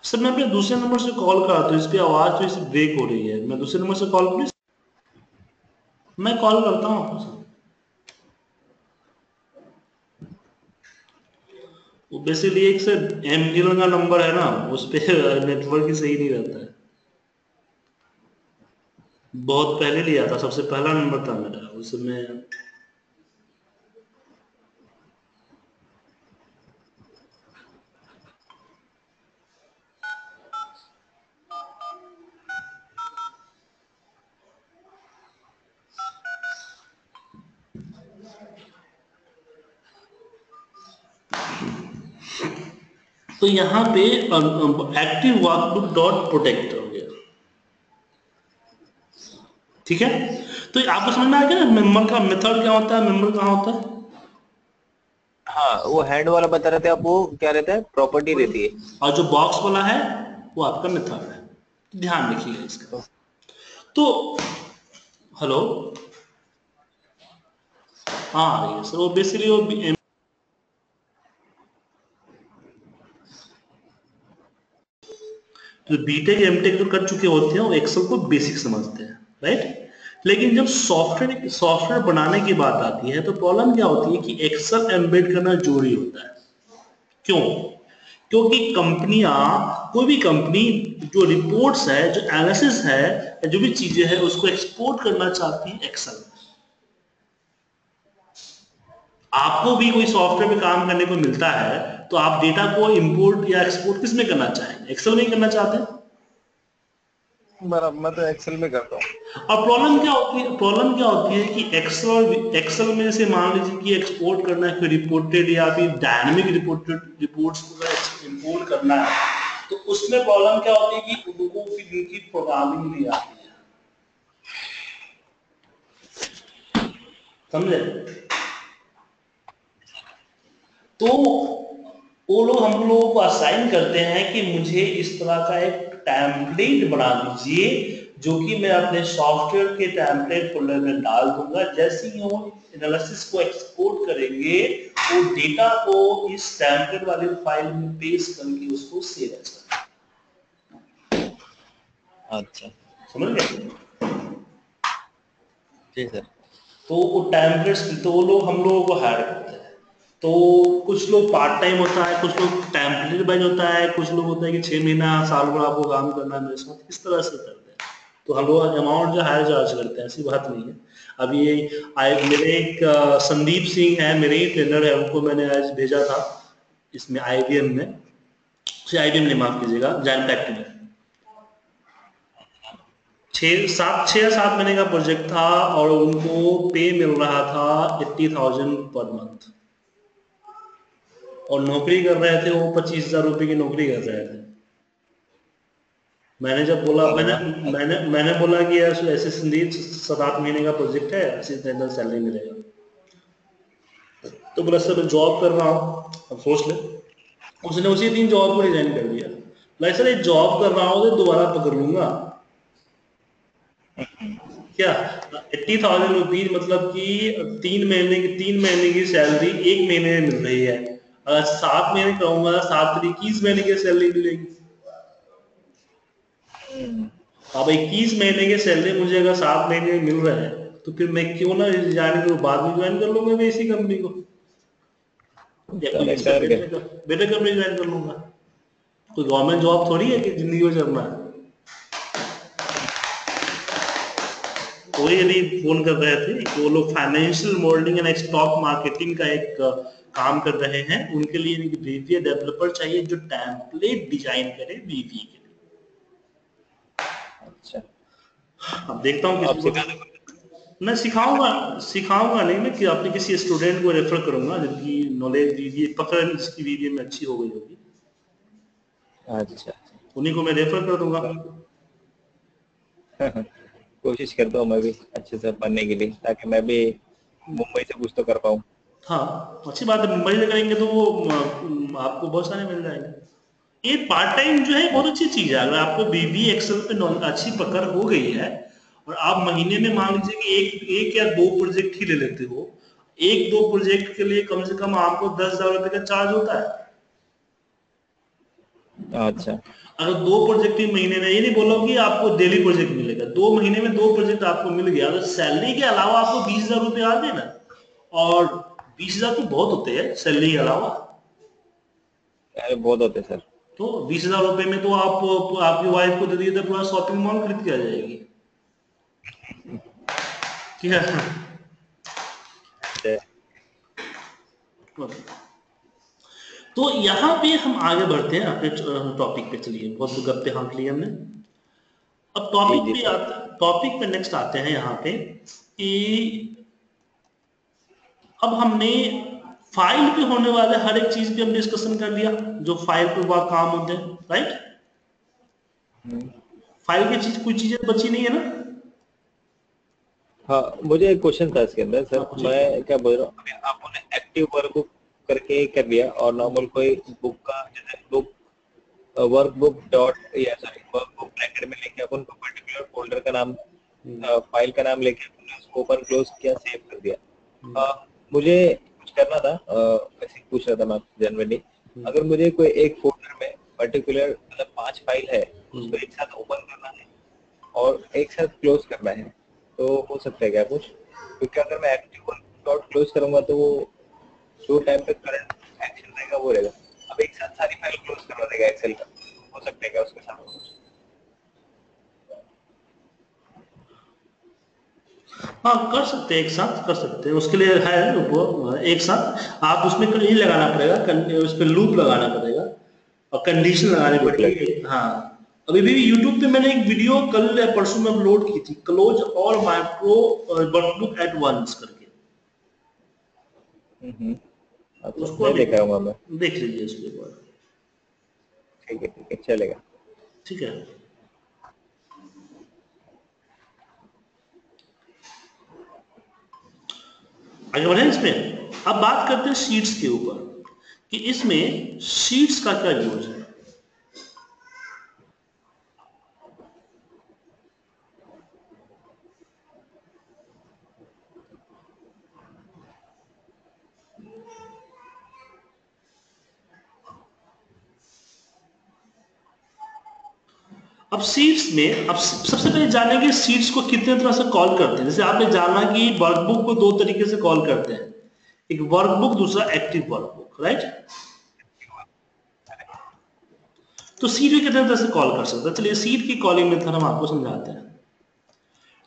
सर मैं अपने दूसरे नंबर से कॉल कर रहा था, इसकी आवाज तो इससे ब्रेक हो रही है। मैं दूसरे नंबर से कॉल कर, मैं कॉल करता हूं आपको सर। वो बेसिकली एक सर एम जीरो का नंबर है ना, उस पे नेटवर्क ही सही नहीं रहता है। बहुत पहले लिया था, सबसे पहला नंबर था मेरा, उसमें तो यहाँ पे एक्टिव वर्कबुक डॉट प्रोटेक्ट हो गया। ठीक है, तो आपको समझ में आ गया ना मेंबर का मेथड क्या होता है, मेंबर कहाँ होता है। हाँ, वो हैंड वाला बता रहे थे आप, वो क्या रहता है, प्रॉपर्टी रहती है, और जो बॉक्स वाला है वो आपका मेथड है। ध्यान रखिएगा इसका। तो हेलो, हाँ सर वो बेसिकली वो जो बीटेक एमटेक जो कर चुके होते हैं वो एक्सेल को बेसिक समझते हैं, राइट। लेकिन जब सॉफ्टवेयर सॉफ्टवेयर बनाने की बात आती है तो प्रॉब्लम क्या होती है कि एक्सेल एम्बेड करना जरूरी होता है। क्यों? क्योंकि कंपनियां, कोई भी कंपनी जो रिपोर्ट्स है, जो एनालिसिस है, जो भी चीजें है उसको एक्सपोर्ट करना चाहती है एक्सेल। आपको भी कोई सॉफ्टवेयर में काम करने को मिलता है तो आप डेटा को इंपोर्ट या एक्सपोर्ट किस में करना चाहेंगे? एक्सेल में ही करना चाहते हैं। बराबर, मैं तो एक्सेल में करता हूँ। और प्रॉब्लम क्या होती है, प्रॉब्लम क्या होती है कि एक्सेल एक्सेल में से मान लीजिए कि एक्सपोर्ट करना है, रिपोर्टेड या फिर डायनेमिक रिपोर्टेड रिपोर्ट्स को इंपोर्ट करना है, तो उसमें प्रॉब्लम क्या होती है कि लोगों की जिनकी प्रोग्रामिंग नहीं आती है, समझे, तो वो लोग हम लोगों को असाइन करते हैं कि मुझे इस तरह का एक टेम्पलेट बना दीजिए जो कि मैं अपने सॉफ्टवेयर के टेम्पलेट फोल्डर में डाल दूंगा। जैसे ही वो एनालिसिस को एक्सपोर्ट करेंगे वो डेटा को इस टेम्पलेट वाले फाइल में पेस्ट करके उसको सेव करेंगे। अच्छा, समझ गए? जी सर। तो वो टेम्पलेट्स तो वो लोग हम लोगों को हायर करते हैं। तो कुछ लोग पार्ट टाइम होता है, कुछ लोग टेम्पलेट बेस्ड होता है, कुछ लोग होता है कि छह महीना साल भर आपको काम करना है मेरे साथ, इस तरह से करते हैं। तो हम लोग अमाउंट जो हायर चार्ज करते हैं, ऐसी बात नहीं है। अब ये आए मेरे एक संदीप सिंह है, मेरे ही ट्रेनर है, उनको मैंने आज भेजा था इसमें आईबीएम में, आईबीएम ने, माफ कीजिएगा, जैन पैक्ट में छः सात छः सात महीने का प्रोजेक्ट था और उनको पे मिल रहा था एट्टी थाउजेंड पर मंथ और नौकरी कर रहे थे, वो पच्चीस हजार रुपए की नौकरी कर रहे थे। मैंने जब बोला मैंने मैंने मैंने बोला कि यार ऐसे संदीप सात आठ महीने का प्रोजेक्ट है, ऐसी सैलरी मिलेगा। तो बोला सर मैं जॉब कर रहा हूँ, अब सोच ले। उसने उसी दिन जॉब को रिजाइन कर दिया। लाइक सर ये जॉब कर रहा हूँ तो दोबारा पकड़ लूंगा क्या? एट्टी थाउजेंड रुपीज मतलब की तीन महीने की तीन महीने की सैलरी एक महीने में मिल रही है। अगर सात महीने करूंगा, सात इक्कीस महीने की सैलरी मिलेगी। अब इक्कीस महीने की सैलरी मुझे अगर सात महीने में मिल रहा है तो फिर मैं क्यों ना ज्वाइन करूँ, बाद में ज्वाइन कर लूंगा मैं इसी कंपनी को, बेटर कंपनी ज्वाइन कर लूंगा। कोई गवर्नमेंट जॉब थोड़ी है कि जिंदगी को चलना है। कोई यदि फोन कर रहे थे कि वो लोग financial modelling and stock marketing का एक काम कर रहे हैं, उनके लिए एक बीवीए डेवलपर चाहिए जो टेम्पलेट डिजाइन करे बीवीए के लिए। अच्छा, अब देखता हूँ मैं सिखाऊंगा, सिखाऊंगा नहीं मैं कि आपने किसी स्टूडेंट को रेफर करूंगा जिनकी नॉलेज बीवीए पकड़ इसकी बीवीए में अच्छी हो गई होगी। अच्छा, उन्हीं को मैं रेफर कर दूंगा। कोशिश करता हूँ मैं भी अच्छे से बनने के लिए, ताकि मैं भी मुंबई से कुछ तो कर पाऊँ। हाँ, अच्छी बात है। मुंबई से करेंगे तो वो आपको बहुत सारे मिल जाएंगे। ये पार्ट टाइम जो है बहुत अच्छी चीज है। अगर आपको बीबी एक्सेल पे अच्छी पकड़ हो गई है और आप महीने में मान लीजिए कि एक एक या दो प्रोजेक्ट ही ले लेते हो, एक दो प्रोजेक्ट के लिए कम से कम आपको दस हजार रुपए का चार्ज होता है। अच्छा, अगर दो प्रोजेक्ट ही महीने में, ये नहीं बोलो कि आपको डेली प्रोजेक्ट मिलेगा, दो महीने में दो प्रोजेक्ट आपको मिल गया, अगर सैलरी के अलावा आपको बीस हजार रुपये आ गए ना, और बीस हजार तो बहुत होते हैं सैलरी के अलावा। अरे बहुत होते हैं सर। तो बीस हजार रुपये में तो आप आपकी वाइफ को दे दिए तो पूरा शॉपिंग मॉल खरीद के आ जाएगी। ठीक है, तो यहाँ पे हम आगे बढ़ते हैं अपने टॉपिक पे। चलिए, बहुत गप्पे हाँक लिए हमने। अब टॉपिक पे आते टॉपिक पे नेक्स्ट आते हैं यहाँ पे कि अब हमने फाइल पे होने वाले हर एक चीज पे हमने डिस्कशन कर लिया जो फाइल पे वह काम होते हैं, राइट। फाइल की चीज कोई चीजें बची नहीं है ना। हाँ, मुझे एक क्वेश्चन था इसके अंदर सर। हाँ, मैं क्या बोल रहा हूँ, आपने एक्टिव वर्क करके कर दिया और नॉर्मल कोई बुक का जैसे बुक वर्कबुक डॉट या सॉरी वर्कबुक ब्रैकेट में लेके अपन को पर्टिकुलर फोल्डर का नाम, फाइल का नाम लेके अपन उसको ओपन क्लोज किया, सेव कर दिया। आ, मुझे कुछ करना था, वैसे पूछ रहा था मैं जनरली, अगर मुझे कोई एक फोल्डर में पर्टिकुलर मतलब पांच फाइल है उसको एक साथ ओपन करना है और एक साथ क्लोज करना है, तो हो सकता है क्या कुछ? क्योंकि अगर मैं एक्टिव डॉट क्लोज करूंगा तो वो जो टाइम पे करंट एक्शन रहेगा वो रहेगा, अब एक साथ सारी फाइल क्लोज करवा देगा एक्सेल का, हो सकता है क्या उसके साथ कुछ? हाँ, कर सकते हैं, एक साथ कर सकते हैं, उसके लिए है वो एक साथ। आप उसमें ये लगाना पड़ेगा, उस पर लूप लगाना पड़ेगा और कंडीशन लगानी पड़ेगी। हाँ, अभी भी यूट्यूब पे मैंने एक वीडियो कल या परसों में अपलोड की थी, क्लोज और माइक्रो वर्कबुक एट वंस करके, उसको देखा मैं, देख लीजिए उसके बाद। ठीक है, ठीक है, चलेगा, ठीक है। आगे बढ़े इसमें। अब बात करते हैं शीट्स के ऊपर कि इसमें शीट्स का क्या यूज है। अब शीट्स में अब सबसे पहले जानेंगे शीट्स को कितने तरह से कॉल करते हैं। जैसे आपने जाना कि वर्कबुक को दो तरीके से कॉल करते हैं, एक वर्कबुक, दूसरा एक्टिव वर्कबुक, राइट? तो शीट को कितने तरह से कॉल कर सकते हैं, चलिए शीट की कॉलिंग मेथड हम आपको समझाते हैं।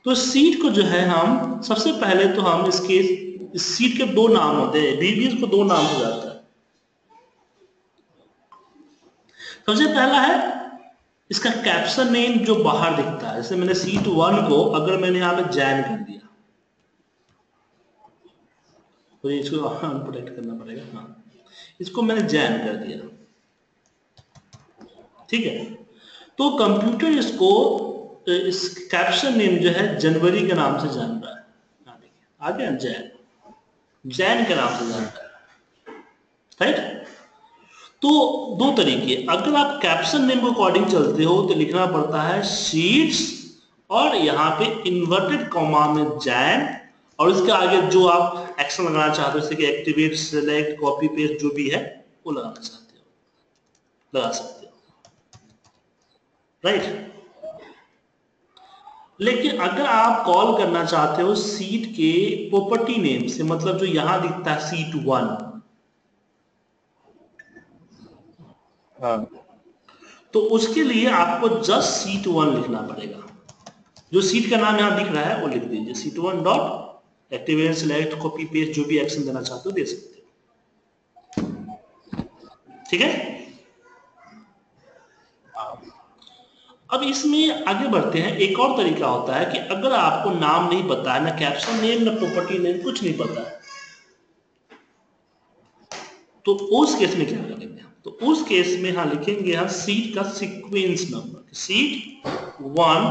तो शीट को जो है हम सबसे पहले तो हम इसके इस शीट के दो नाम होते हैं, बीबीएस को दो नाम हो जाता है। सबसे पहला है इसका कैप्शन नेम जो बाहर दिखता है, जैसे मैंने शीट वन को अगर मैंने यहां पे जैन कर दिया तो इसको अनप्रोटेक्ट करना पड़ेगा। हाँ, इसको मैंने जैन कर दिया, ठीक है, तो कंप्यूटर इसको इस कैप्शन नेम जो है जनवरी के नाम से जान रहा है। देखिए आगे हम जैन जैन के नाम से जान रहा है, राइट। तो दो तरीके, अगर आप कैप्शन नेम के अकॉर्डिंग चलते हो तो लिखना पड़ता है शीट्स और यहाँ पे इन्वर्टेड कॉमा में जैन और उसके आगे जो आप एक्शन लगाना चाहते हो, जैसे कि एक्टिवेट, सेलेक्ट, कॉपी पेस्ट जो भी है वो लगाना चाहते हो लगा सकते हो, राइट। लेकिन अगर आप कॉल करना चाहते हो शीट के प्रॉपर्टी नेम से, मतलब जो यहाँ दिखता है शीट वन, हाँ, तो उसके लिए आपको जस्ट शीट वन लिखना पड़ेगा। जो शीट का नाम यहाँ दिख रहा है वो लिख दीजिए, sheet one dot activate, select, copy paste जो भी एक्शन देना चाहते हो दे सकते हो, ठीक है। अब इसमें आगे बढ़ते हैं, एक और तरीका होता है कि अगर आपको नाम नहीं पता है, ना कैप्शन नेम ना प्रॉपर्टी नेम, कुछ नहीं पता है, तो उस केस में क्या करेंगे, तो उस केस में हाँ लिखेंगे हम सीट का sequence number, sheet one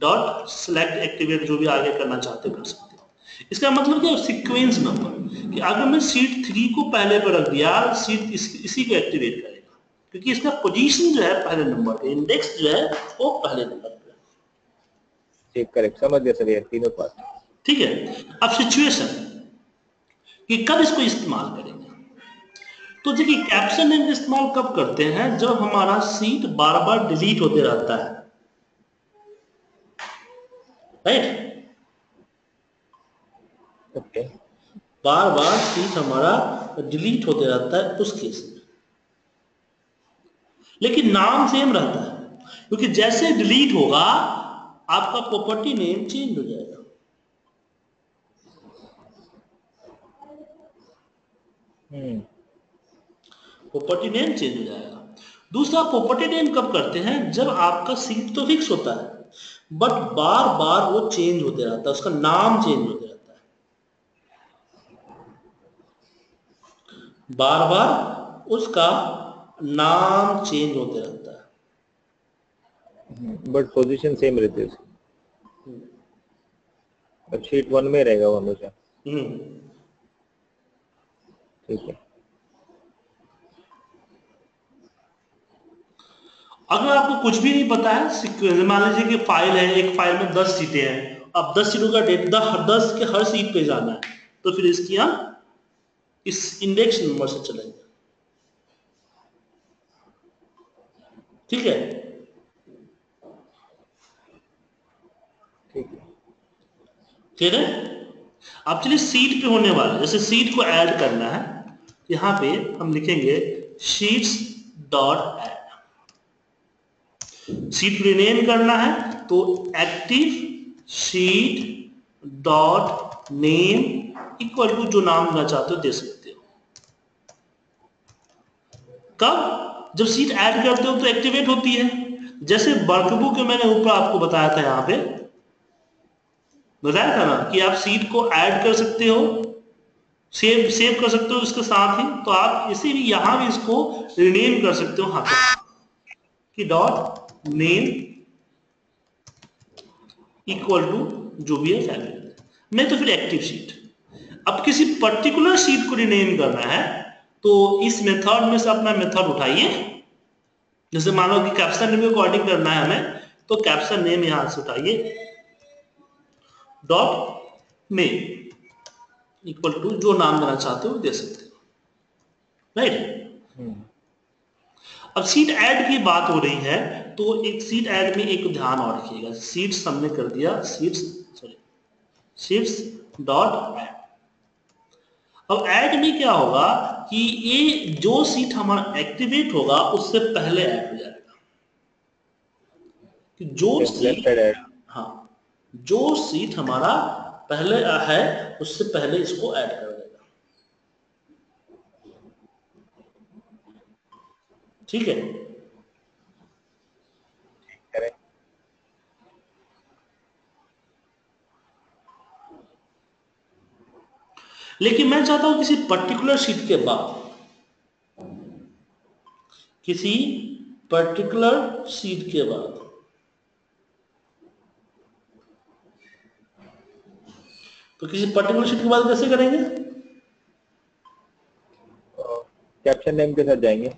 dot select, activate जो भी आगे करना चाहते हो कर सकते हो। इसका मतलब क्या है, सीक्वेंस नंबर, कि अगर मैं सीट थ्री को पहले पर रख दिया, सीट इस, इसी को एक्टिवेट करेगा क्योंकि इसका पोजीशन जो है पहले नंबर पे, इंडेक्स जो है वो पहले नंबर पे, करेक्ट, समझ गया सर ये तीनों पार्ट, ठीक है। अब सिचुएशन कि कब इसको इस्तेमाल करें, तो देखिए कैप्शन नेम इस्तेमाल कब करते हैं, जब हमारा शीट बार बार डिलीट होते रहता है, राइट, ओके, बार बार शीट हमारा डिलीट होते रहता है उस केस में, लेकिन नाम सेम रहता है, क्योंकि जैसे डिलीट होगा आपका प्रॉपर्टी नेम चेंज हो जाएगा, हम्म प्रॉपर्टी नेम चेंज हो जाएगा। दूसरा, प्रॉपर्टी नेम कब करते हैं, जब आपका सीट तो फिक्स होता है बट बार बार वो चेंज होते रहता है, उसका नाम चेंज होते रहता है, बार बार उसका नाम चेंज होते रहता है बट पोजीशन सेम रहती है उसकी, अब शीट वन में रहेगा वो हमेशा, ठीक है। अगर आपको कुछ भी नहीं पता है, मान लीजिए कि फाइल है, एक फाइल में दस सीटें हैं, अब दस सीटों का डेटा दस के हर सीट पे जाना है, तो फिर इसकी हम इस इंडेक्स नंबर से चलेंगे, ठीक है ठीक है ठीक है। अब चलिए शीट पे होने वाला, जैसे शीट को ऐड करना है, यहां पे हम लिखेंगे sheets dot add. Sheet rename करना है तो active sheet dot name equal to जो नाम देना चाहते हो दे सकते हो। कब? जब शीट ऐड करते हो तो एक्टिवेट होती है, जैसे वर्कबुक के मैंने ऊपर आपको बताया था, यहां पे बताया था ना कि आप शीट को ऐड कर सकते हो, सेव सेव कर सकते हो इसके साथ ही, तो आप इसी भी यहां भी इसको रिनेम कर सकते हो। हाँ कि डॉट नेम इक्वल टू जो भी है फैमिली नहीं तो फिर एक्टिव शीट। अब किसी पर्टिकुलर शीट को रिनेम करना है तो इस मेथड में से अपना मेथड उठाइए। जैसे मान लो कि कैप्शन नेम अकॉर्डिंग करना है हमें, तो कैप्शन नेम यहां से उठाइए डॉट नेम इक्वल टू जो नाम देना चाहते हो दे सकते हो, राइट। अब सीट ऐड की बात हो रही है तो एक सीट ऐड में एक ध्यान और रखिएगा, सीट्स हमने कर दिया sheets sorry sheets dot add. अब ऐड में क्या होगा कि ये जो सीट हमारा एक्टिवेट होगा उससे पहले ऐड हो जाएगा, कि जो सीट हाँ जो सीट हमारा पहले है उससे पहले इसको ऐड कर देगा, ठीक है। लेकिन मैं चाहता हूं किसी पर्टिकुलर सीट के बाद, किसी पर्टिकुलर सीट के बाद तो किसी पर्टिकुलर शीट के बाद कैसे करेंगे? कैप्शन नेम के साथ जाएंगे।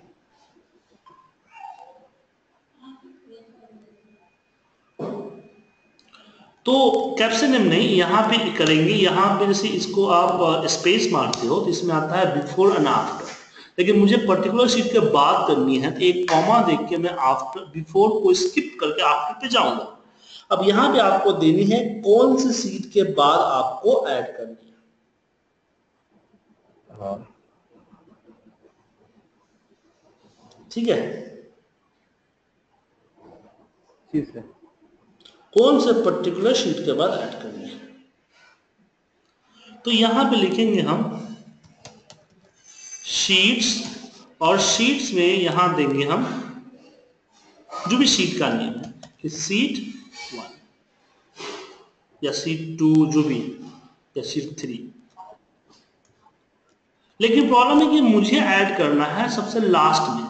तो कैप्शन नेम नहीं, यहाँ पे करेंगे, यहाँ पे जैसे इसको आप स्पेस मारते हो तो इसमें आता है बिफोर एंड आफ्टर, लेकिन मुझे पर्टिकुलर शीट के बाद करनी है तो एक कॉमा देख के मैं आफ्टर बिफोर को स्किप करके आफ्टर पे जाऊंगा। अब यहां पे आपको देनी है कौन सी सीट के बाद आपको ऐड करनी है, हाँ ठीक है ठीक है, कौन से पर्टिकुलर सीट के बाद ऐड करनी है। तो यहां पे लिखेंगे हम शीट्स और शीट्स में यहां देंगे हम जो भी सीट का नेम है, कि सीट या सीट टू जो भी या सीट थ्री। लेकिन प्रॉब्लम है कि मुझे ऐड करना है सबसे लास्ट में,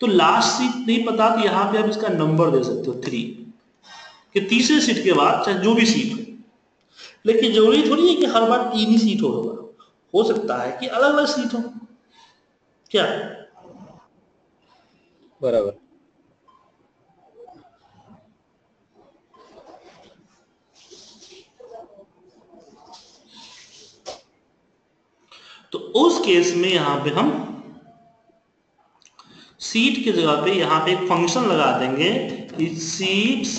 तो लास्ट सीट नहीं पता तो यहां पे आप इसका नंबर दे सकते हो थ्री, कि तीसरे सीट के बाद चाहे जो भी सीट हो। लेकिन जरूरी थोड़ी है कि हर बार तीन ही सीट होगा, हो सकता है कि अलग अलग सीट हो, क्या बराबर? तो उस केस में यहां पे हम सीट की जगह पे यहां पे एक फंक्शन लगा देंगे कि sheets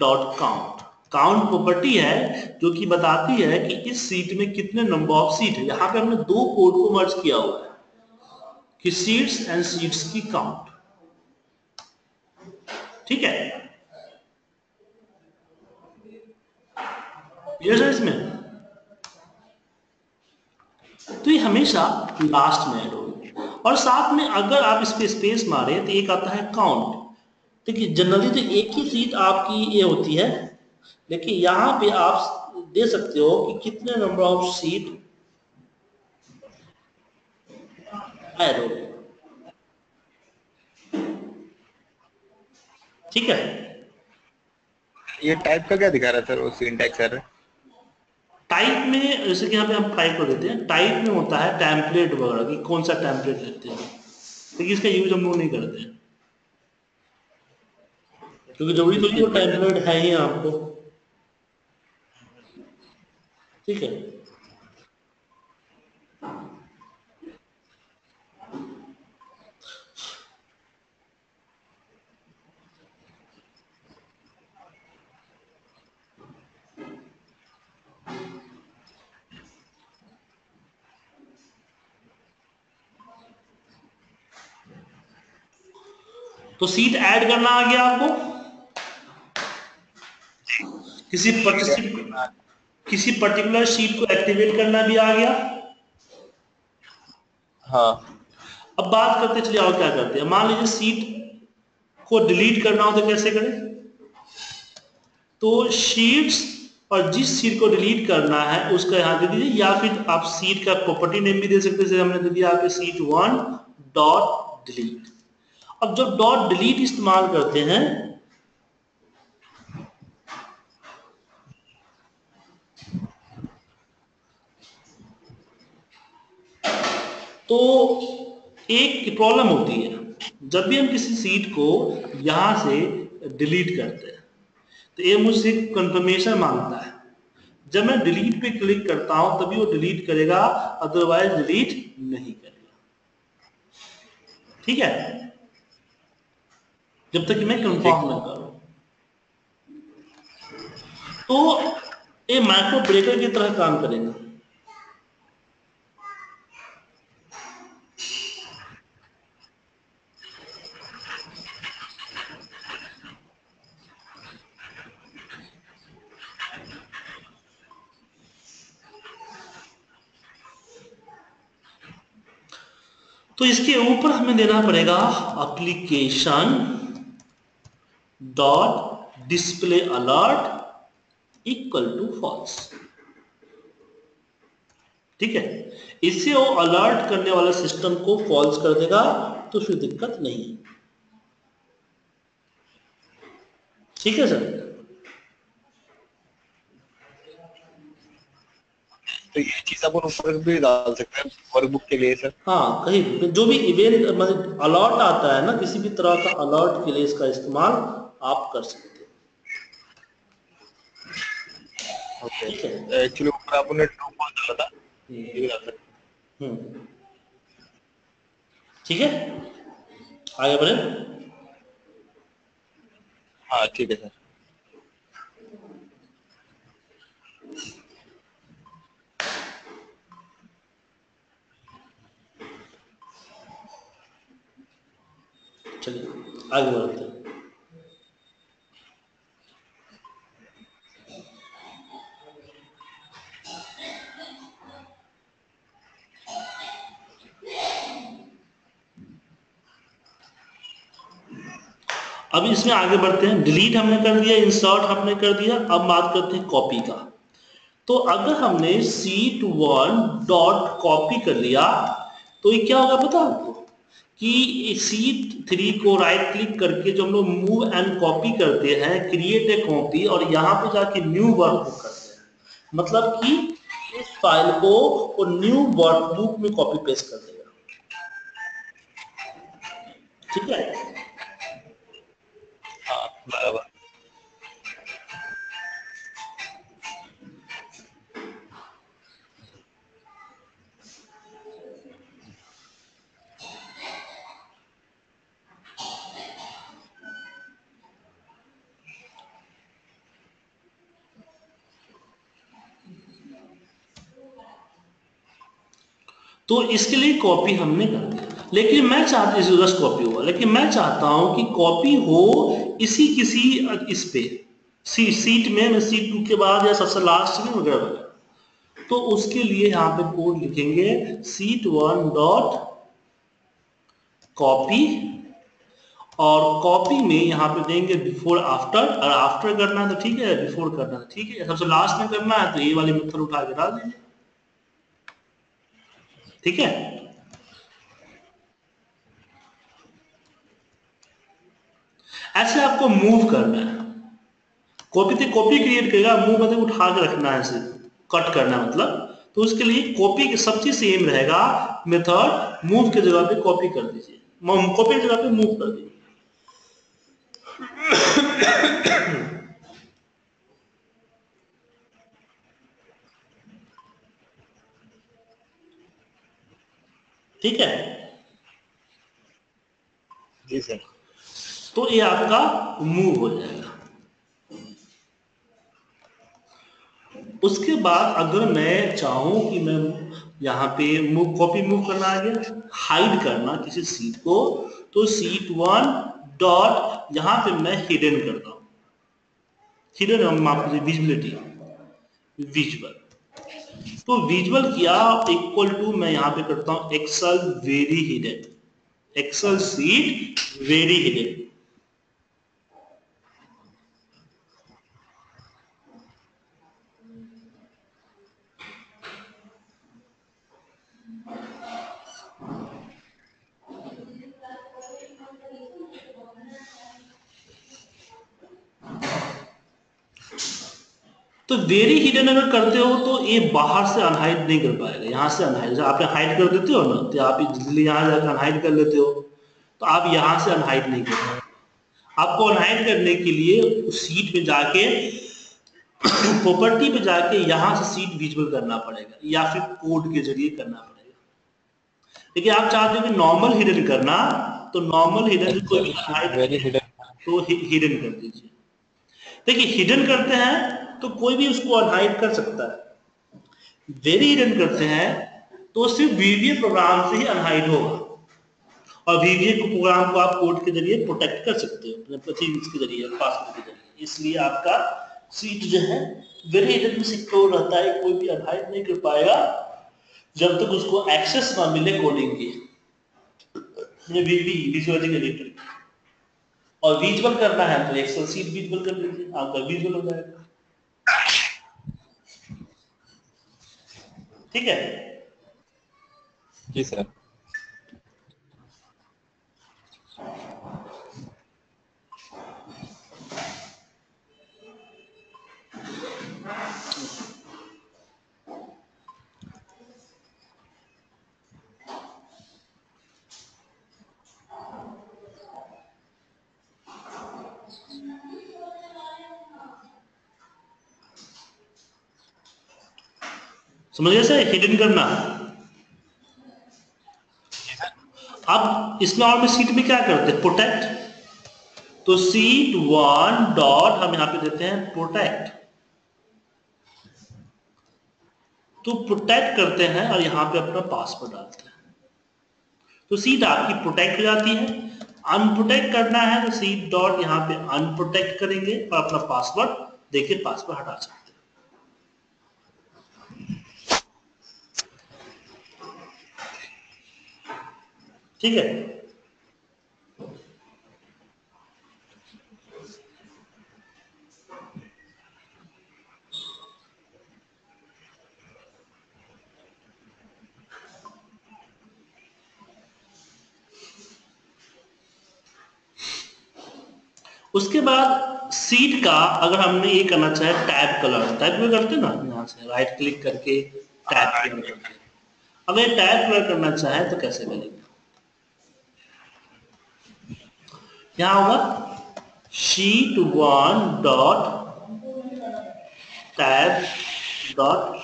dot count. Count property है जो कि बताती है कि इस सीट में कितने नंबर ऑफ सीट है। यहां पे हमने दो कोड को मर्ज किया हुआ है कि सीट्स एंड सीट्स की काउंट, ठीक है इसमें। तो ये हमेशा लास्ट में ऐड होगी। और साथ में अगर आप इस पे स्पेस मारें तो एक आता है काउंट। देखिए जनरली तो एक ही सीट आपकी ये होती है, लेकिन यहाँ पे आप दे सकते हो कि कितने नंबर ऑफ सीट ऐड होगी, ठीक है। ये टाइप का क्या दिखा रहा है सर? वो सिंटैक्स है टाइप में, जैसे कि यहाँ पे हम टाइप कर देते हैं, टाइप में होता है टेम्पलेट वगैरह कि कौन सा टेम्पलेट लेते हैं, लेकिन इसका यूज हम लोग नहीं करते हैं क्योंकि जरूरी तो नहीं टेम्पलेट है ही आपको, ठीक है। तो सीट ऐड करना आ गया आपको, किसी पर्टिकुलर किसी पर्टिकुलर सीट को एक्टिवेट करना भी आ गया। हाँ, अब बात करते चलिए और क्या करते हैं। मान लीजिए सीट को डिलीट करना हो तो कैसे करें, तो शीट्स और जिस सीट को डिलीट करना है उसका यहाँ दे दीजिए, या फिर आप सीट का प्रॉपर्टी नेम भी दे सकते हैं। हमने दे दिया आपके सीट वन डॉट डिलीट। अब जब डॉट डिलीट इस्तेमाल करते हैं तो एक प्रॉब्लम होती है, जब भी हम किसी सीट को यहां से डिलीट करते हैं तो ये मुझसे कंफर्मेशन मांगता है। जब मैं डिलीट पे क्लिक करता हूं तभी वो डिलीट करेगा, अदरवाइज डिलीट नहीं करेगा। ठीक है, जब तक मैं कंफर्म ना करूं। तो ये माइक्रो ब्रेकर की तरह काम करेगा। तो इसके ऊपर हमें देना पड़ेगा application dot display alert equal to false. ठीक है, इससे वो अलर्ट करने वाला सिस्टम को फॉल्स कर देगा, तो फिर दिक्कत नहीं। ठीक है सर, तो ये चीज अपन ऊपर भी डाल सकते हैं वर्कबुक के लिए सर। हाँ, कहीं जो भी इवेंट मतलब अलर्ट आता है ना, किसी भी तरह का अलर्ट के लिए इसका इस्तेमाल आप कर सकते हैं। ठीक है, एक्चुअली ऊपर आपने ट्रू फॉल्स डाला था, ये भी डाल सकते हैं। ठीक है, आगे बढ़े। हाँ ठीक है सर। चलिए आगे बढ़ते हैं। अब इसमें आगे बढ़ते हैं। डिलीट हमने कर दिया, इंसर्ट हमने कर दिया, अब बात करते हैं कॉपी का। तो अगर हमने सीट वन डॉट कॉपी कर लिया तो ये क्या होगा पता आपको, कि सीट थ्री को राइट क्लिक करके जो हम लोग मूव एंड कॉपी करते हैं, क्रिएट ए कॉपी, और यहाँ पे जाके न्यू वर्कबुक करते हैं, मतलब कि इस फाइल को वो न्यू वर्कबुक में कॉपी पेस्ट कर देगा। ठीक है, हाँ बराबर। तो इसके लिए कॉपी हमने कर दिया, लेकिन मैं चाहता हूं रस कॉपी हुआ, लेकिन मैं चाहता हूं कि कॉपी हो इसी किसी इस पे सी, सीट में, मैं सीट टू के बाद या सबसे लास्ट में वगैरह वगैरह। तो उसके लिए यहाँ पे कोड लिखेंगे सीट वन डॉट कॉपी, और कॉपी में यहाँ पे देंगे बिफोर आफ्टर, और आफ्टर करना है तो ठीक है, बिफोर करना है ठीक है, सबसे लास्ट में करना है तो ये वाली मेथड उठा के डाल देंगे। ठीक है, ऐसे आपको मूव करना है, कॉपी तो कॉपी क्रिएट करेगा, मूव मतलब उठा के रखना है, इसे कट करना मतलब। तो उसके लिए कॉपी की सब चीज सेम रहेगा, मेथड मूव की जगह पे कॉपी कर दीजिए, कॉपी की जगह पे मूव कर दीजिए। ठीक है जी सर, तो ये आपका मूव हो जाएगा। उसके बाद अगर मैं चाहूं कि मैं यहाँ पे मूव कॉपी मूव करना आ गया, हाइड करना किसी सीट को, तो सीट वन डॉट, यहां पे मैं हिडन करता हूं, हिडन आपको विजिबिलिटी विजुअल, तो विजुअल किया इक्वल टू मैं यहां पे करता हूं Excel very hidden, Excel sheet very hidden. तो वेरी हिडन अगर करते हो तो ये बाहर से अनहाइड नहीं कर पाएगा, यहाँ से अनहाइड, आप हाइड कर देते हो ना, तो आप यहाँ जाकर अनहाइड कर लेते हो, तो आप यहाँ से अनहाइड नहीं कर पाएंगे। आपको अनहाइड करने के लिए उस सीट पे जाके, प्रॉपर्टी पे जाके यहाँ से सीट विजुअल करना पड़ेगा या फिर कोड के जरिए करना पड़ेगा। लेकिन आप चाहते हो कि नॉर्मल हिडन करना, तो नॉर्मल हिडन कोई भी अनहाइड तो हिडन कर दीजिए। देखिए हिडन करते हैं तो कोई भी उसको अनहाइड कर सकता है, वेरी हिडन करते हैं तो सिर्फ वीवीए प्रोग्राम से ही अनहाइड होगा, और वीवीए प्रोग्राम को आप कोड के जरिए प्रोटेक्ट कर सकते हो के जरिए, पासवर्ड के जरिए, इसलिए आपका सीट जो है वेरी हिडन में सिक्योर रहता है, कोई भी अनहाइड नहीं कर पाएगा जब तक उसको एक्सेस ना मिले कोडिंग के रिलेटेड। और विजुअल करना है तो एक्सेल सीट विजुअल कर लीजिए, आपका विजुअल हो जाएगा, ठीक है जी सर। समझिए सर हिडन करना। अब इसमें और सीट में क्या करते हैं, प्रोटेक्ट, तो सीट वन डॉट हम यहां पे देते हैं प्रोटेक्ट, तो प्रोटेक्ट करते हैं और यहां पे अपना पासवर्ड डालते हैं, तो सीट आपकी प्रोटेक्ट हो जाती है। अनप्रोटेक्ट करना है तो सीट डॉट यहां पे अनप्रोटेक्ट करेंगे और अपना पासवर्ड देके पासवर्ड हटा सकते हैं। ठीक है, उसके बाद सीट का अगर हमने ये करना चाहे टैब कलर, टैब में करते ना यहां से राइट क्लिक करके टैब कलर करते, अगर टैब कलर करना चाहे तो कैसे करेंगे, क्या होगा sheet one dot tab dot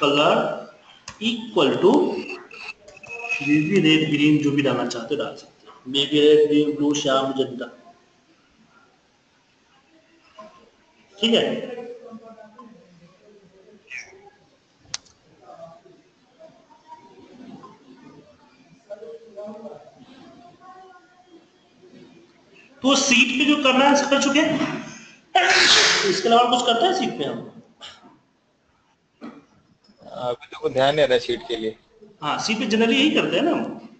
colour equal to baby red green, जो भी डालना चाहते हो डाल सकते हो, बेबी रेड ग्रीन ब्लू श्याम जनता, ठीक है। तो सीट पे जो करना है कर चुके, इसके अलावा कुछ करता है सीट पे हम, अभी तो ध्यान नहीं आ रहा सीट के लिए। हाँ सीट पे जनरली यही करते हैं ना हम,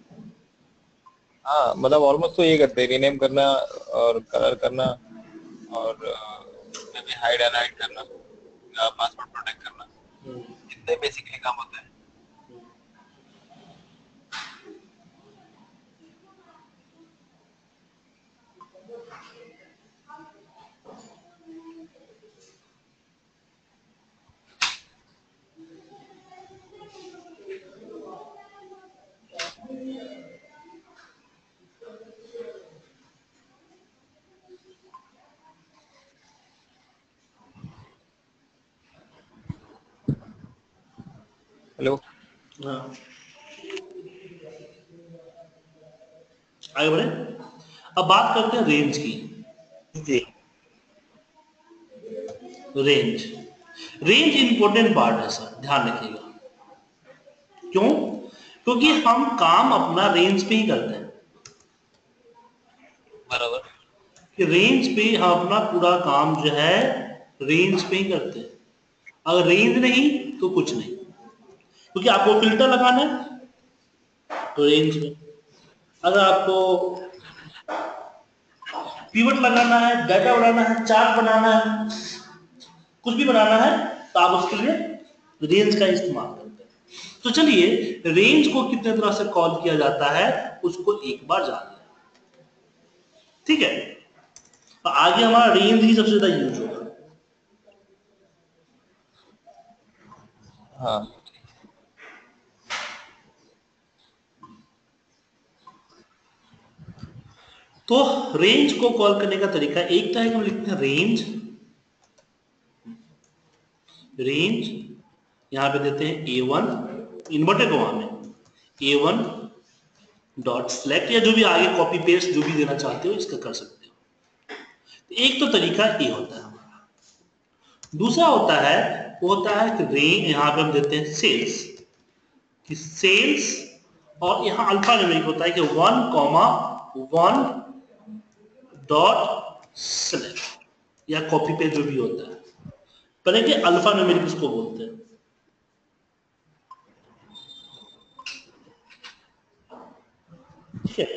हाँ मतलब ऑलमोस्ट तो यही करते हैं, रीनेम करना और कलर करना और हाइड एंड हाइड करना, पासवर्ड प्रोटेक्ट करना, इतने बेसिकली काम होता है। हेलो हाँ आगे बढ़े, अब बात करते हैं रेंज की। जी रेंज, रेंज इंपॉर्टेंट पार्ट है सर, ध्यान रखिएगा। क्यों? क्योंकि हम काम अपना रेंज पे ही करते हैं, बराबर। कि रेंज पे हम अपना पूरा काम जो है रेंज पे करते हैं। अगर रेंज नहीं तो कुछ नहीं, क्योंकि आपको फिल्टर लगाना है तो रेंज में, अगर आपको पिवट लगाना है, डाटा बनाना है, चार्ट बनाना है, कुछ भी बनाना है तो आप उसके लिए रेंज का इस्तेमाल करते हैं। तो चलिए रेंज को कितने तरह से कॉल किया जाता है उसको एक बार जान लें, ठीक है। तो आगे हमारा रेंज ही सबसे ज्यादा यूज होगा। हाँ तो रेंज को कॉल करने का तरीका, एक तरह हम लिखते हैं रेंज, रेंज यहां पे देते हैं ए वन इन्वर्टेड कॉमा में ए वन डॉट सिलेक्ट, या जो भी आगे कॉपी पेस्ट जो भी देना चाहते हो इसका कर सकते हो। एक तो तरीका ए होता है हमारा। दूसरा होता है वो होता है कि रेंज यहां पे हम देते हैं सेल्स, कि सेल्स और यहाँ अल्फान्यूमेरिक होता है कि one comma one dot select या कॉपी पेस्ट जो भी होता है, पहले के अल्फा न्यूमेरिक इसको बोलते हैं। ठीक है,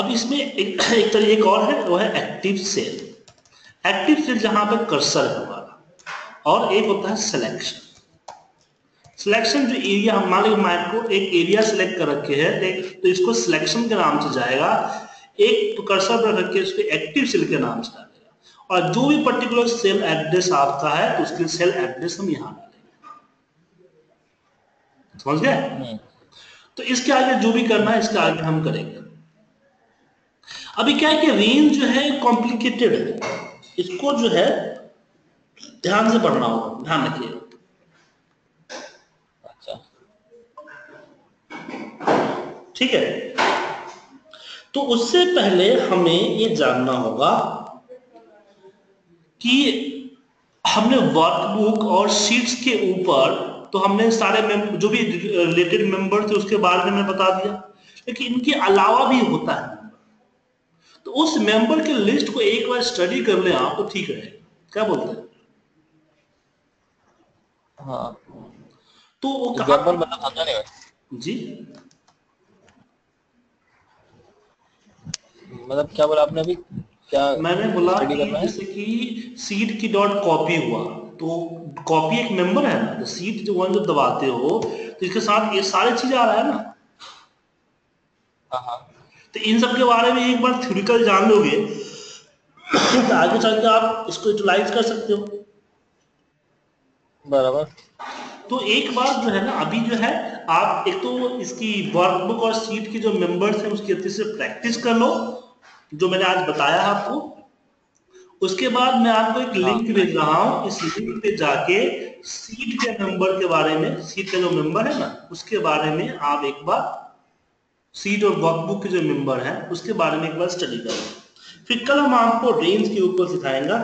अब इसमें एक एक तरह एक और है वो है एक्टिव सेल। एक्टिव सेल जहां पर कर्सर है हमारा, और एक होता है सिलेक्शन। सिलेक्शन जो एरिया हमारे माइक को एक एरिया सिलेक्ट कर रखे है तो इसको सिलेक्शन के नाम से जाएगा, एक कर्सर पर रख के उसको एक्टिव सेल के नाम से डालेगा, और जो भी पर्टिकुलर सेल एड्रेस आपका है तो उसके सेल एड्रेस हम यहाँ डालेंगे, समझ गए। तो इसके आगे जो भी करना है इसके आगे हम करेंगे। अभी क्या है कि रेंज जो है कॉम्प्लिकेटेड है, इसको जो है ध्यान से पढ़ना होगा, ध्यान रखिए। अच्छा ठीक है, तो उससे पहले हमें ये जानना होगा कि हमने वर्कबुक और शीट्स के ऊपर तो हमने सारे जो भी रिलेटेड मेंबर थे उसके बारे में बता दिया, लेकिन इनके अलावा भी होता है तो उस मेंबर के लिस्ट को एक बार स्टडी कर ले आप तो ठीक रहेगा, क्या बोलते हैं। हाँ तो वो एग्जांपल मतलब आता नहीं है जी, मतलब क्या बोला आपने अभी, क्या मैंने बोला जैसे कि सीट की डॉट कॉपी हुआ तो कॉपी एक मेंबर है ना, तो सीट जो वन जब दबाते हो तो इसके साथ ये सारी चीजें आ रहा है ना। हाँ तो इन सब के बारे में एक बार थ्योरिकल जान लोगे तो आगे चलकर आप इसको यूटिलाइज कर सकते हो, बराबर। तो एक बार जो है ना अभी जो है आप एक तो इसकी वर्कबुक और सीट के जो मेंबर्स हैं उसकी अच्छे से प्रैक्टिस कर लो जो मैंने आज बताया आपको। उसके बाद मैं आपको एक लिंक भेज रहा हूँ, इस लिंक पे जाके सीट के मेंबर के बारे में, सीट का जो मेंबर है ना उसके बारे में आप एक बार, सीट और वर्कबुक के जो मेंबर हैं उसके बारे में एक बार स्टडी करें, फिर कल हम आपको रेंज के ऊपर सिखाएंगे।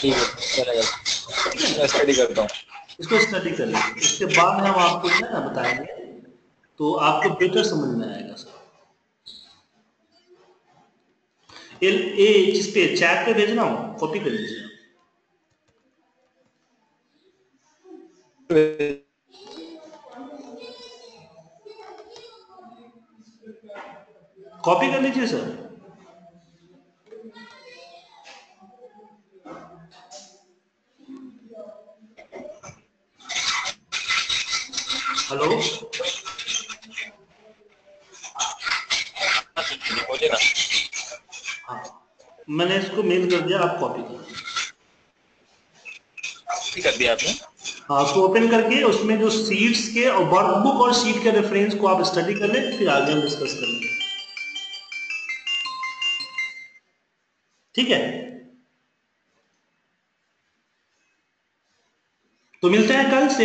ठीक है, स्टडी करता हूँ इसको, स्टडी करें, इसके बाद हम आपको क्या ना बताएंगे तो आपको बेटर समझ में आएगा सर। जिस पे चैट पे भेजना हो कॉपी कर लीजिए। कॉपी कर लीजिए सर। हेलो हाँ मैंने इसको मेल कर दिया, आप कॉपी कर दिया आपने। उसको ओपन करके उसमें जो सीट्स के और वर्कबुक और सीट के रेफरेंस को आप स्टडी कर लें, फिर आगे हम डिस्कस कर लेंगे। ठीक है, तो मिलते हैं कल से।